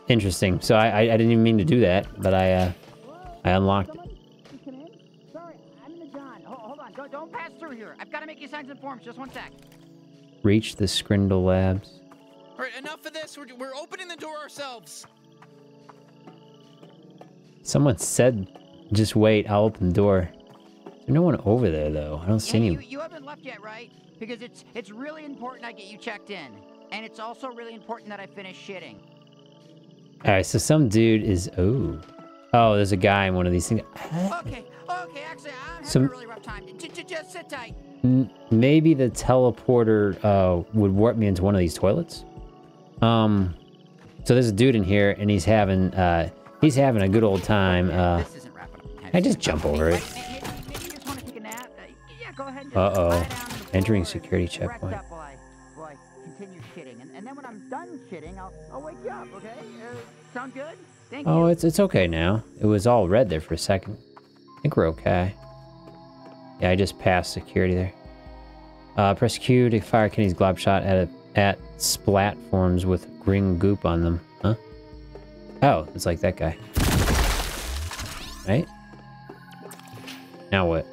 interesting, so I, I, I didn't even mean to do that, but I, uh... I unlocked it. Sorry, I'm in the John. Hold on, don't, don't pass through here. I've got to make you signs and forms, just one sec. Reach the Scrindle Labs. Alright, enough of this, we're, we're opening the door ourselves. Someone said, just wait, I'll open the door. There's no one over there, though. I don't see any... You, you haven't left yet, right? Because it's it's really important I get you checked in. And it's also really important that I finish shitting. Alright, so some dude is... Ooh. Oh, there's a guy in one of these things. Okay, okay, actually, I'm having a really rough time. Just sit tight. Maybe the teleporter uh, would warp me into one of these toilets? Um, so there's a dude in here, and he's having... Uh, He's having a good old time. Uh, I just jump over it. Uh-oh. Entering security checkpoint. Oh, it's it's okay now. It was all red there for a second. I think we're okay. Yeah, I just passed security there. Uh, press Q to fire Kenny's glob shot at a, at splatforms with green goop on them. Huh? Oh, it's like that guy. Right? Now what?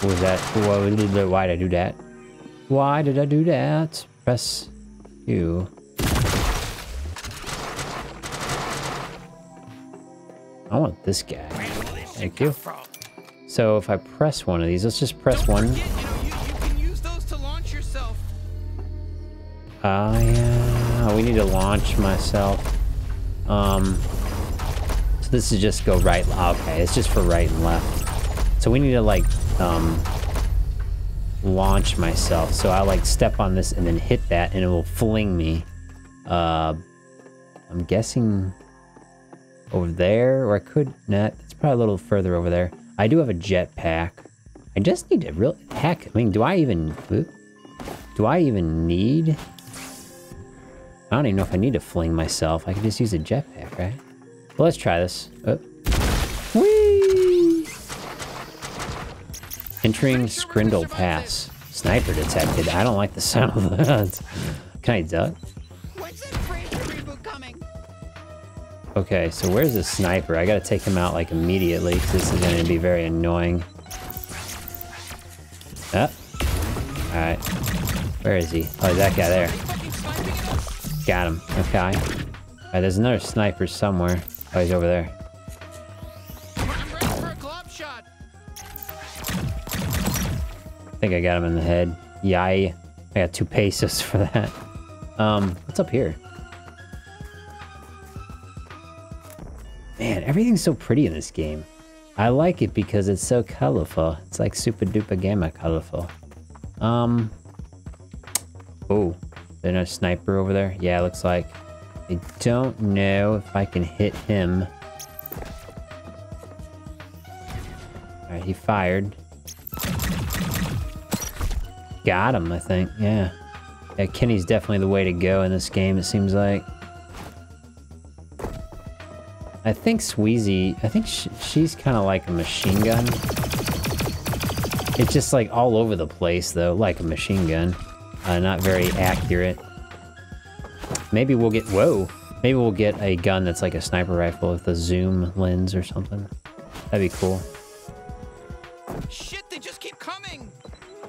What was that? Whoa, why did I do that? Why did I do that? Press Q. I want this guy. Thank you. So if I press one of these, let's just press one. Don't forget, you know, you, you can use those to launch yourself. Ah, yeah. Oh, we need to launch myself. Um, so this is just go right. Okay, it's just for right and left. So we need to like um, launch myself. So I like step on this and then hit that, and it will fling me. Uh, I'm guessing over there, or I could not. Nah, it's It's probably a little further over there. I do have a jetpack. I just need to real- heck, I mean, do I even- do I even need? I don't even know if I need to fling myself. I can just use a jetpack, right? Well, let's try this. Oh. Whee! Entering Scrindle Pass. Sniper detected. I don't like the sound of that. Can I duck? Okay, so where's the sniper? I gotta take him out like immediately, because this is gonna be very annoying. Oh. Alright. Where is he? Oh, that guy there. Got him. Okay. Alright, there's another sniper somewhere. Oh, he's over there. I think I got him in the head. Yay. I got two pesos for that. Um, what's up here? Man, everything's so pretty in this game. I like it because it's so colorful. It's like super duper gamma colorful. Um. Oh, there's another sniper over there? Yeah, it looks like. I don't know if I can hit him. Alright, he fired. Got him, I think. Yeah. Yeah, Kenny's definitely the way to go in this game, it seems like. I think Sweezy, I think sh she's kind of like a machine gun. It's just like all over the place though, like a machine gun. Uh, not very accurate. Maybe we'll get, whoa! Maybe we'll get a gun that's like a sniper rifle with a zoom lens or something. That'd be cool. Shit, they just keep coming!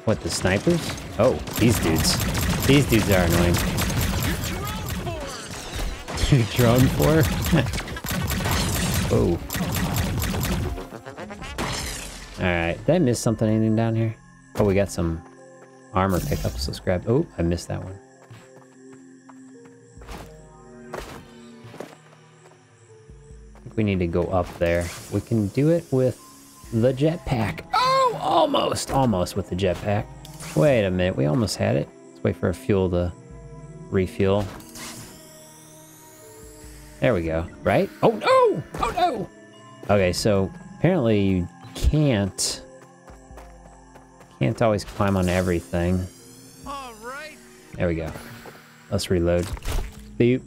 What, the snipers? Oh, these dudes. These dudes are annoying. You drone for? Whoa. Alright, did I miss something, anything down here? Oh, we got some armor pickups, let's grab- oh, I missed that one. I think we need to go up there. We can do it with the jetpack. Oh, almost! Almost with the jetpack. Wait a minute, we almost had it. Let's wait for our fuel to refuel. There we go, right? Oh no! Oh no! Okay, so apparently you can't... Can't always climb on everything. All right. There we go. Let's reload. Beep.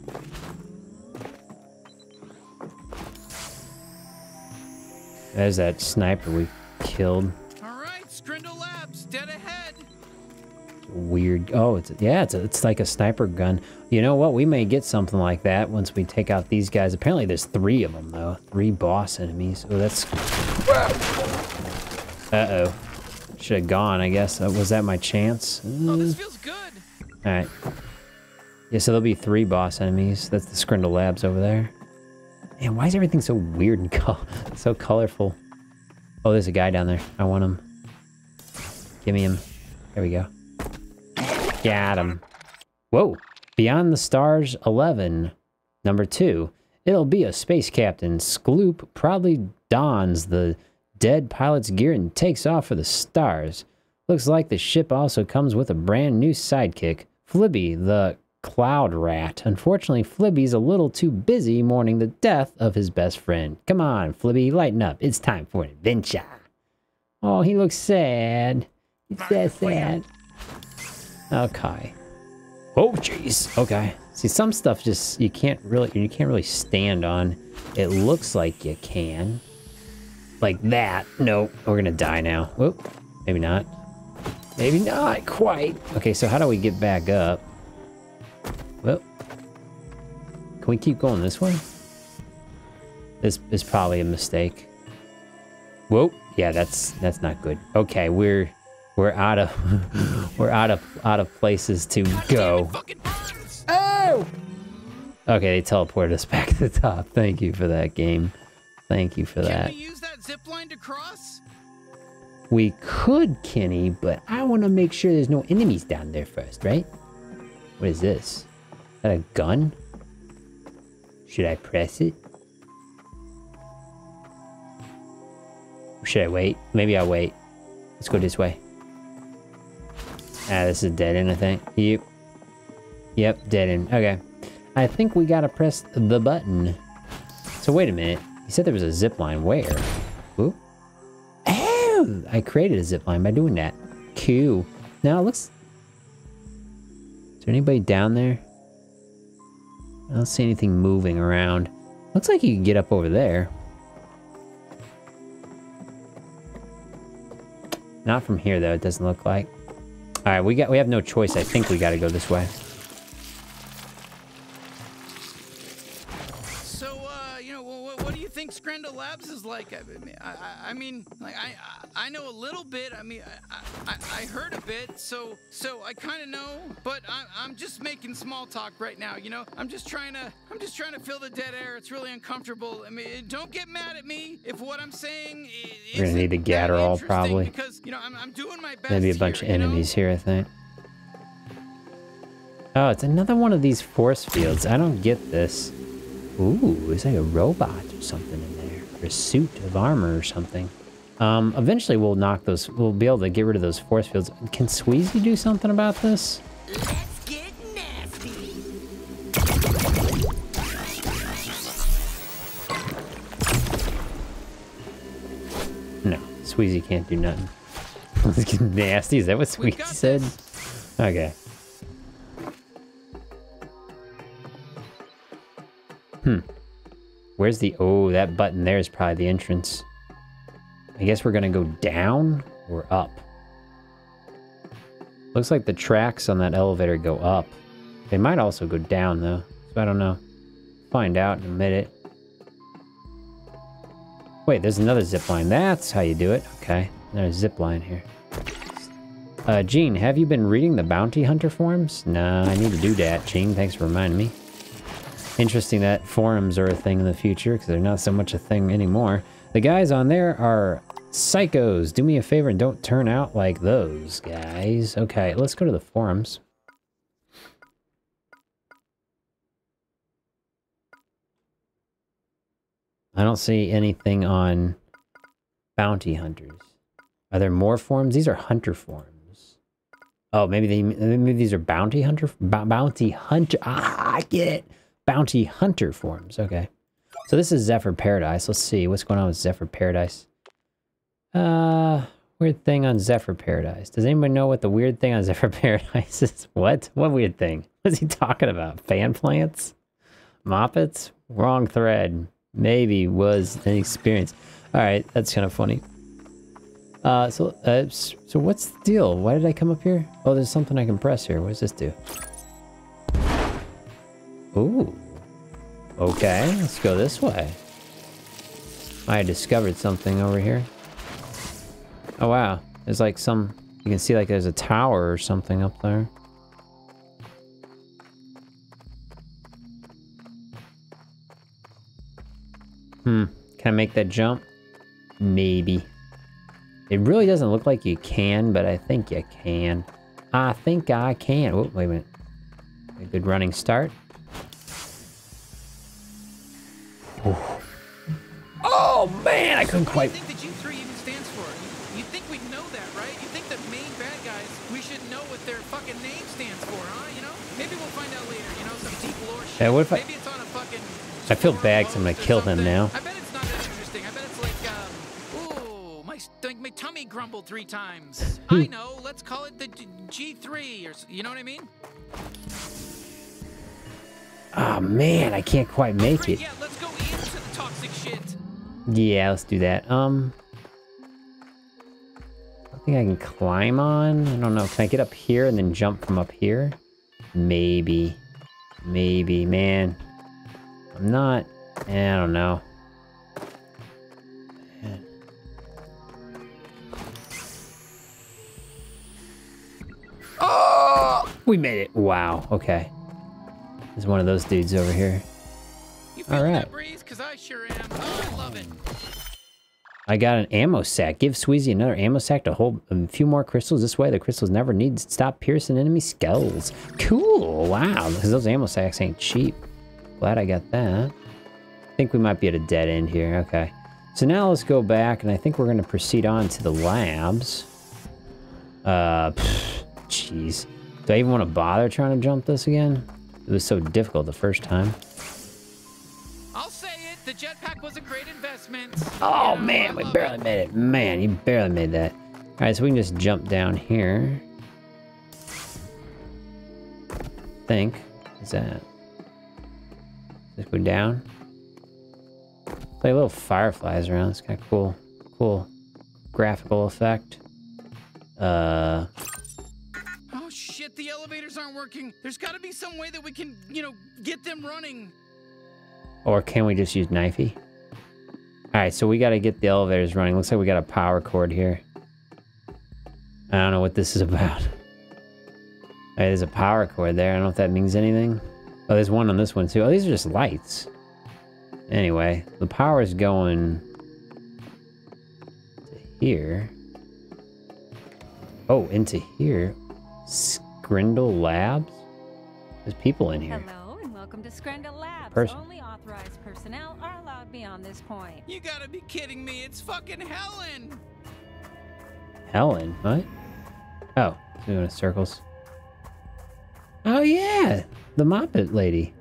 There's that sniper we killed. All right, Scrindle Labs, dead ahead. Weird. Oh, it's yeah, it's, a, it's like a sniper gun. You know what? We may get something like that once we take out these guys. Apparently, there's three of them though. Three boss enemies. Oh, that's. Uh oh. Should have gone, I guess. Uh, was that my chance? Oh, this feels good. All right. Yeah, so there'll be three boss enemies. That's the Scrindle Labs over there. Man, why is everything so weird and co so colorful? Oh, there's a guy down there. I want him. Give me him. There we go. Got him. Whoa. Beyond the Stars eleven. Number two. It'll be a space captain. Skloop proudly dons the dead pilot's gear and takes off for the stars. Looks like the ship also comes with a brand new sidekick, Flibby the Cloud Rat. Unfortunately, Flibby's a little too busy mourning the death of his best friend. Come on, Flibby, lighten up. It's time for an adventure. Oh, he looks sad. He's sad, sad. Okay. Oh, jeez. Okay. See, some stuff just you can't really you can't really stand on. It looks like you can. Like that. Nope. We're gonna die now. Whoop. Maybe not. Maybe not quite. Okay, so how do we get back up? Whoop. Can we keep going this way? This is probably a mistake. Whoop. Yeah, that's that's not good. Okay, we're we're out of we're out of out of places to go. Oh. Okay, they teleported us back to the top. Thank you for that, game. Thank you for that. Zipline to cross? We could, Kenny, but I want to make sure there's no enemies down there first, right? What is this? Is that a gun? Should I press it? Should I wait? Maybe I'll wait. Let's go this way. Ah, this is a dead end, I think. Yep. Yep, dead end. Okay. I think we gotta press the button. So wait a minute. You said there was a zip line. Where? Ooh. Oh! I created a zip line by doing that. Cool. Now it looks... Is there anybody down there? I don't see anything moving around. Looks like you can get up over there. Not from here though, it doesn't look like. Alright, we got we have no choice. I think we gotta go this way. So, uh, you know, what, what do you think Scrindle Labs is like? I, I, I mean, like, I I know a little bit. I mean, I I, I heard a bit, so so I kind of know. But I, I'm just making small talk right now. You know, I'm just trying to I'm just trying to fill the dead air. It's really uncomfortable. I mean, don't get mad at me if what I'm saying is. We're gonna need the Gatterall probably. Because you know, I'm I'm doing my best. Maybe a bunch here, of enemies know? Here, I think. Oh, it's another one of these force fields. I don't get this. Ooh, it's like a robot or something in there. Or a suit of armor or something. Um, eventually we'll knock those, we'll be able to get rid of those force fields. Can Sweezy do something about this? Let's get nasty. No, Sweezy can't do nothing. Let's get nasty, is that what Sweezy said? Okay. Hmm. Where's the... Oh, that button there is probably the entrance. I guess we're gonna go down or up. Looks like the tracks on that elevator go up. They might also go down though, so I don't know. Find out in a minute. Wait, there's another zip line. That's how you do it. Okay, there's a zip line here. Uh, Gene, have you been reading the Bounty Hunter forums? Nah, I need to do that, Gene. Thanks for reminding me. Interesting that forums are a thing in the future, because they're not so much a thing anymore. The guys on there are psychos. Do me a favor and don't turn out like those guys. Okay, let's go to the forums. I don't see anything on bounty hunters. Are there more forums? These are hunter forums. Oh, maybe, they, maybe these are bounty hunter? Bounty hunter. Ah, I get it. Bounty hunter forums. Okay. So this is Zephyr Paradise. Let's see what's going on with Zephyr Paradise. Uh, weird thing on Zephyr Paradise. Does anybody know what the weird thing on Zephyr Paradise is? What? What weird thing? What's he talking about? Fan plants? Moppets? Wrong thread. Maybe was an experience. All right, that's kind of funny. Uh, so uh, so what's the deal? Why did I come up here? Oh, there's something I can press here. What does this do? Ooh. Okay, let's go this way. I discovered something over here. Oh wow, there's like some, you can see like there's a tower or something up there. Hmm, can I make that jump? Maybe. It really doesn't look like you can, but I think you can. I think I can. Oh, wait a minute. A good running start. Oh. Oh man, I couldn't quite. What do you think the G three even stands for? You, you think we know that, right? You think the main bad guys, we should know what their fucking name stands for, huh? You know? Maybe we'll find out later, you know, some deep lore shit. Yeah, what if I... Maybe it's on a fucking... I feel bad because I'm gonna kill him now. I bet it's not that interesting. I bet it's like, um... Ooh, my, my tummy grumbled three times. I know, let's call it the G three, or you know what I mean? Oh man, I can't quite make it. Yeah, let's go into the toxic shit. Yeah, let's do that. Um, I think I can climb on. I don't know. Can I get up here and then jump from up here? Maybe, maybe. Man, I'm not. Eh, I don't know. Man. Oh, we made it! Wow. Okay. There's one of those dudes over here. All right. I, sure am. Oh, I, love it. I got an ammo sack. Give Sweezy another ammo sack to hold a few more crystals. This way, the crystals never need to stop piercing enemy skulls. Cool. Wow. Because those ammo sacks ain't cheap. Glad I got that. I think we might be at a dead end here. Okay. So now let's go back, and I think we're going to proceed on to the labs. Uh, jeez. Do I even want to bother trying to jump this again? It was so difficult the first time. I'll say it, the jetpack was a great investment. Oh man, we barely made it. Man, you barely made that. All right, so we can just jump down here. I think, is that? Just go down. Play little fireflies around. It's kind of cool. Cool graphical effect. Uh. Oh shit, the elevators aren't working. There's gotta be some way that we can, you know, get them running. Or can we just use Knifey? Alright, so we gotta get the elevators running. Looks like we got a power cord here. I don't know what this is about. Alright, there's a power cord there. I don't know if that means anything. Oh, there's one on this one too. Oh, these are just lights. Anyway, the power is going to here. Oh, into here. Scrindle Labs? There's people in here. Hello and welcome to Scrindle Labs. Person. Only authorized personnel are allowed beyond this point. You gotta be kidding me. It's fucking Helen. Helen? What? Oh, she's doing in circles. Oh, yeah. The Muppet lady.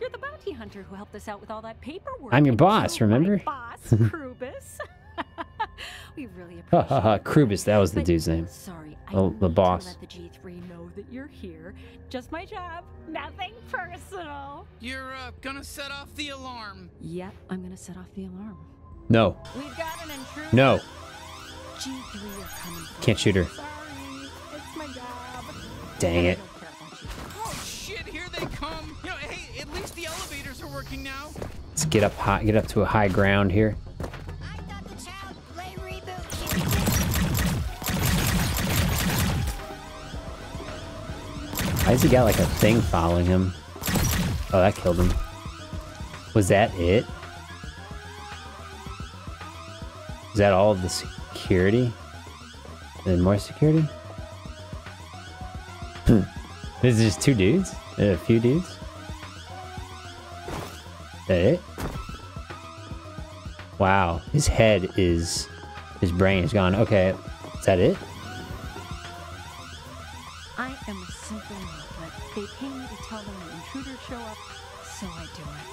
You're the bounty hunter who helped us out with all that paperwork. I'm your boss, remember? Boss, Krubus. We really appreciate it. Krubus, that was the dude's name. Sorry, I oh, the boss. Let the G three know that you're here. Just my job, nothing personal. You're uh, gonna set off the alarm. Yep, I'm gonna set off the alarm. No. We've got an intruder. No. G three are coming. Can't shoot her. Sorry, it's my job. Dang it. Come. You know, hey, at least the elevators are working now. Let's get up high, get up to a high ground here. I thought the child play reboot. Why has he got like a thing following him? Oh, that killed him. Was that it? Is that all of the security? Then more security? This is just two dudes? A few dudes? Is that it? Wow, his head is... his brain is gone. Okay, is that it? I am a simple but they pay me to tell them the intruders show up, so I do it.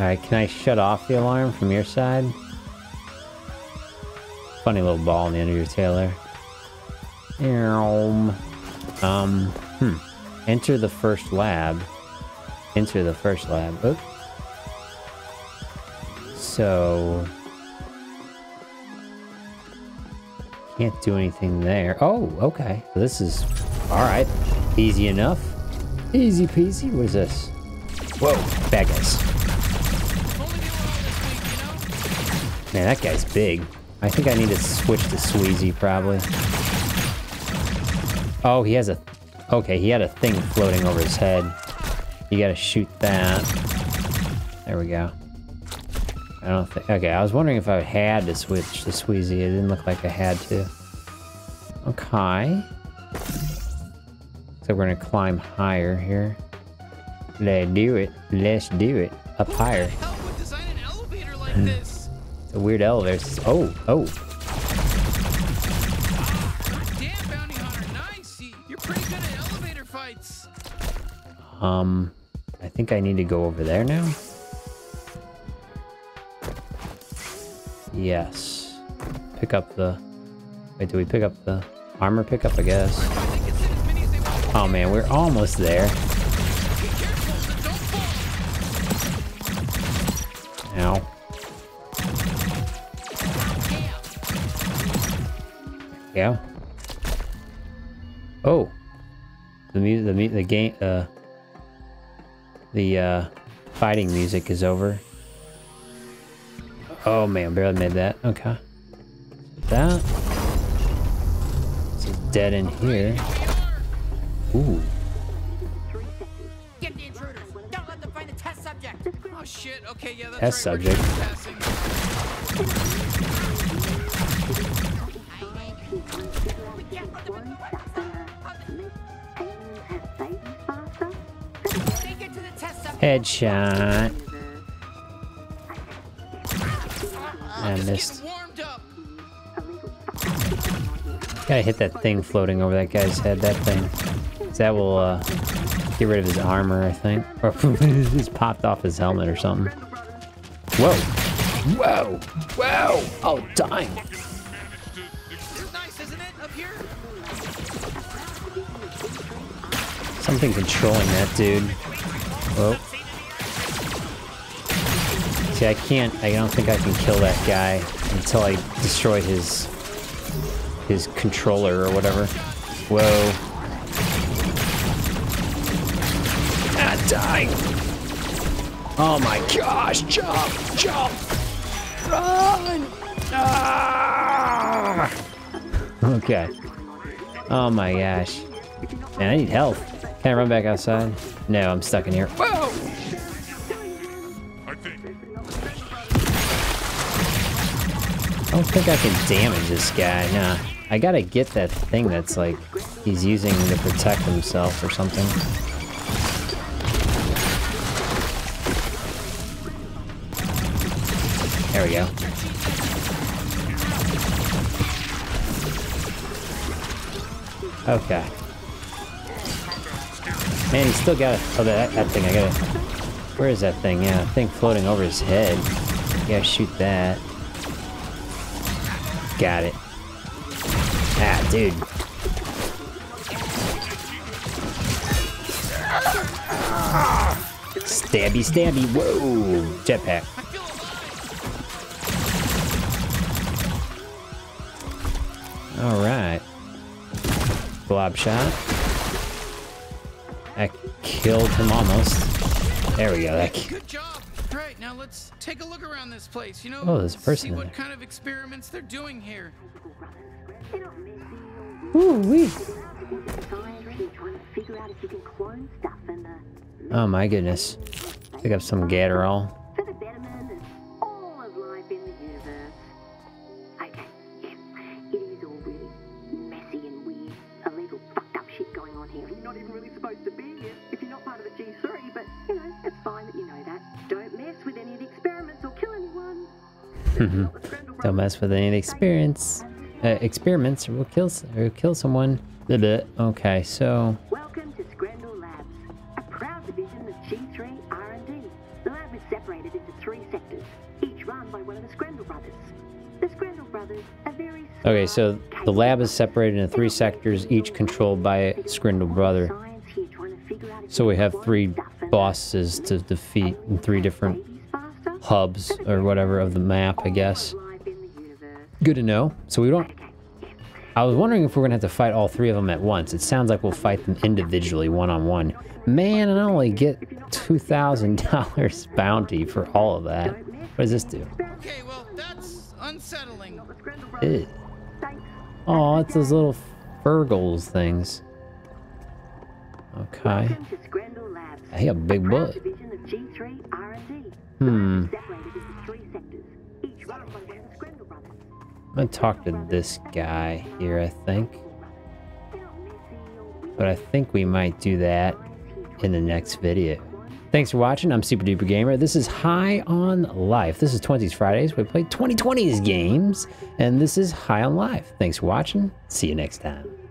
Alright, can I shut off the alarm from your side? Funny little ball on the end of your tail there. Um... Um, hmm. Enter the first lab. Enter the first lab. Oh. So... can't do anything there. Oh, okay. This is... alright. Easy enough. Easy peasy. What is this? Whoa. Bad guys. Man, that guy's big. I think I need to switch to Sweezy, probably. Oh, he has a... okay, he had a thing floating over his head. You gotta shoot that. There we go. I don't think... okay, I was wondering if I had to switch to Sweezy. It didn't look like I had to. Okay. So we're gonna climb higher here. Let's do it. Let's do it. Up Who higher. Who the hell would design an elevator like this? It's a weird elevator. Oh, oh. Um, I think I need to go over there now. Yes. Pick up the... wait, do we pick up the armor pickup, I guess? Oh man, we're almost there. Ow. Yeah. Oh. The music, the, the game, uh... the uh, fighting music is over. Oh man, barely made that. Okay. That. It's dead in here. Ooh. Get the intruders. Don't let them find the test subject. Oh shit. Okay, yeah, that's right. Test subject. Headshot. I missed. Gotta hit that thing floating over that guy's head. That thing. That will uh, get rid of his armor, I think. Or he's popped off his helmet or something. Whoa! Whoa! Whoa! Oh, dying! Something controlling that dude. Whoa. See, I can't, I don't think I can kill that guy until I destroy his, his controller or whatever. Whoa. Ah, die! Oh my gosh, jump, jump! Run! Ah! Okay. Oh my gosh. Man, I need health. Can I run back outside? No, I'm stuck in here. Whoa! I don't think I can damage this guy, nah. I gotta get that thing that's like, he's using to protect himself or something. There we go. Okay. Man, he's still got it. Oh, that, that thing, I gotta... Where is that thing? Yeah, thing floating over his head. Yeah, shoot that. Got it. Ah, dude. Stabby, stabby. Whoa. Jetpack. Alright. Blob shot. I killed him almost. There we go. That Good job. Right, now let's take a look around this place, you know, oh, there's a person see what there. kind of experiments they're doing here. Ooh-wee. Oh my goodness. Pick up some Gatorol. For the betterment of all of life in the universe. Okay, yeah, it is all really messy and weird, illegal fucked up shit going on here. You're not even really supposed to be here if you're not part of the G three, but, you know, it's fine that you know that. Don't mess with any of the experiments or kill anyone. Don't mess with any of the experience, uh, experiments or we'll kill, or kill someone. Okay, so... Welcome to Scrindle Labs, a proud division of G three R and D. The lab is separated into three sectors, each run by one of the Scrindle Brothers. The Scrindle Brothers are very... Okay, so the lab is separated into three sectors, each controlled by a Scrindle Brother. So we have three bosses to defeat in three different hubs or whatever of the map, I guess. Good to know. So we don't... I was wondering if we're gonna have to fight all three of them at once. It sounds like we'll fight them individually, one-on-one. Man, I only get two thousand dollars bounty for all of that. What does this do? Okay, well, that's unsettling. It. Oh, it's those little Fergles things. Okay. Hey, a big butt. Hmm. I'm gonna talk to this guy here, I think. But I think we might do that in the next video. Thanks for watching. I'm Super Duper Gamer. This is High On Life. This is twenties Fridays. We play twenty twenties games. And this is High On Life. Thanks for watching. See you next time.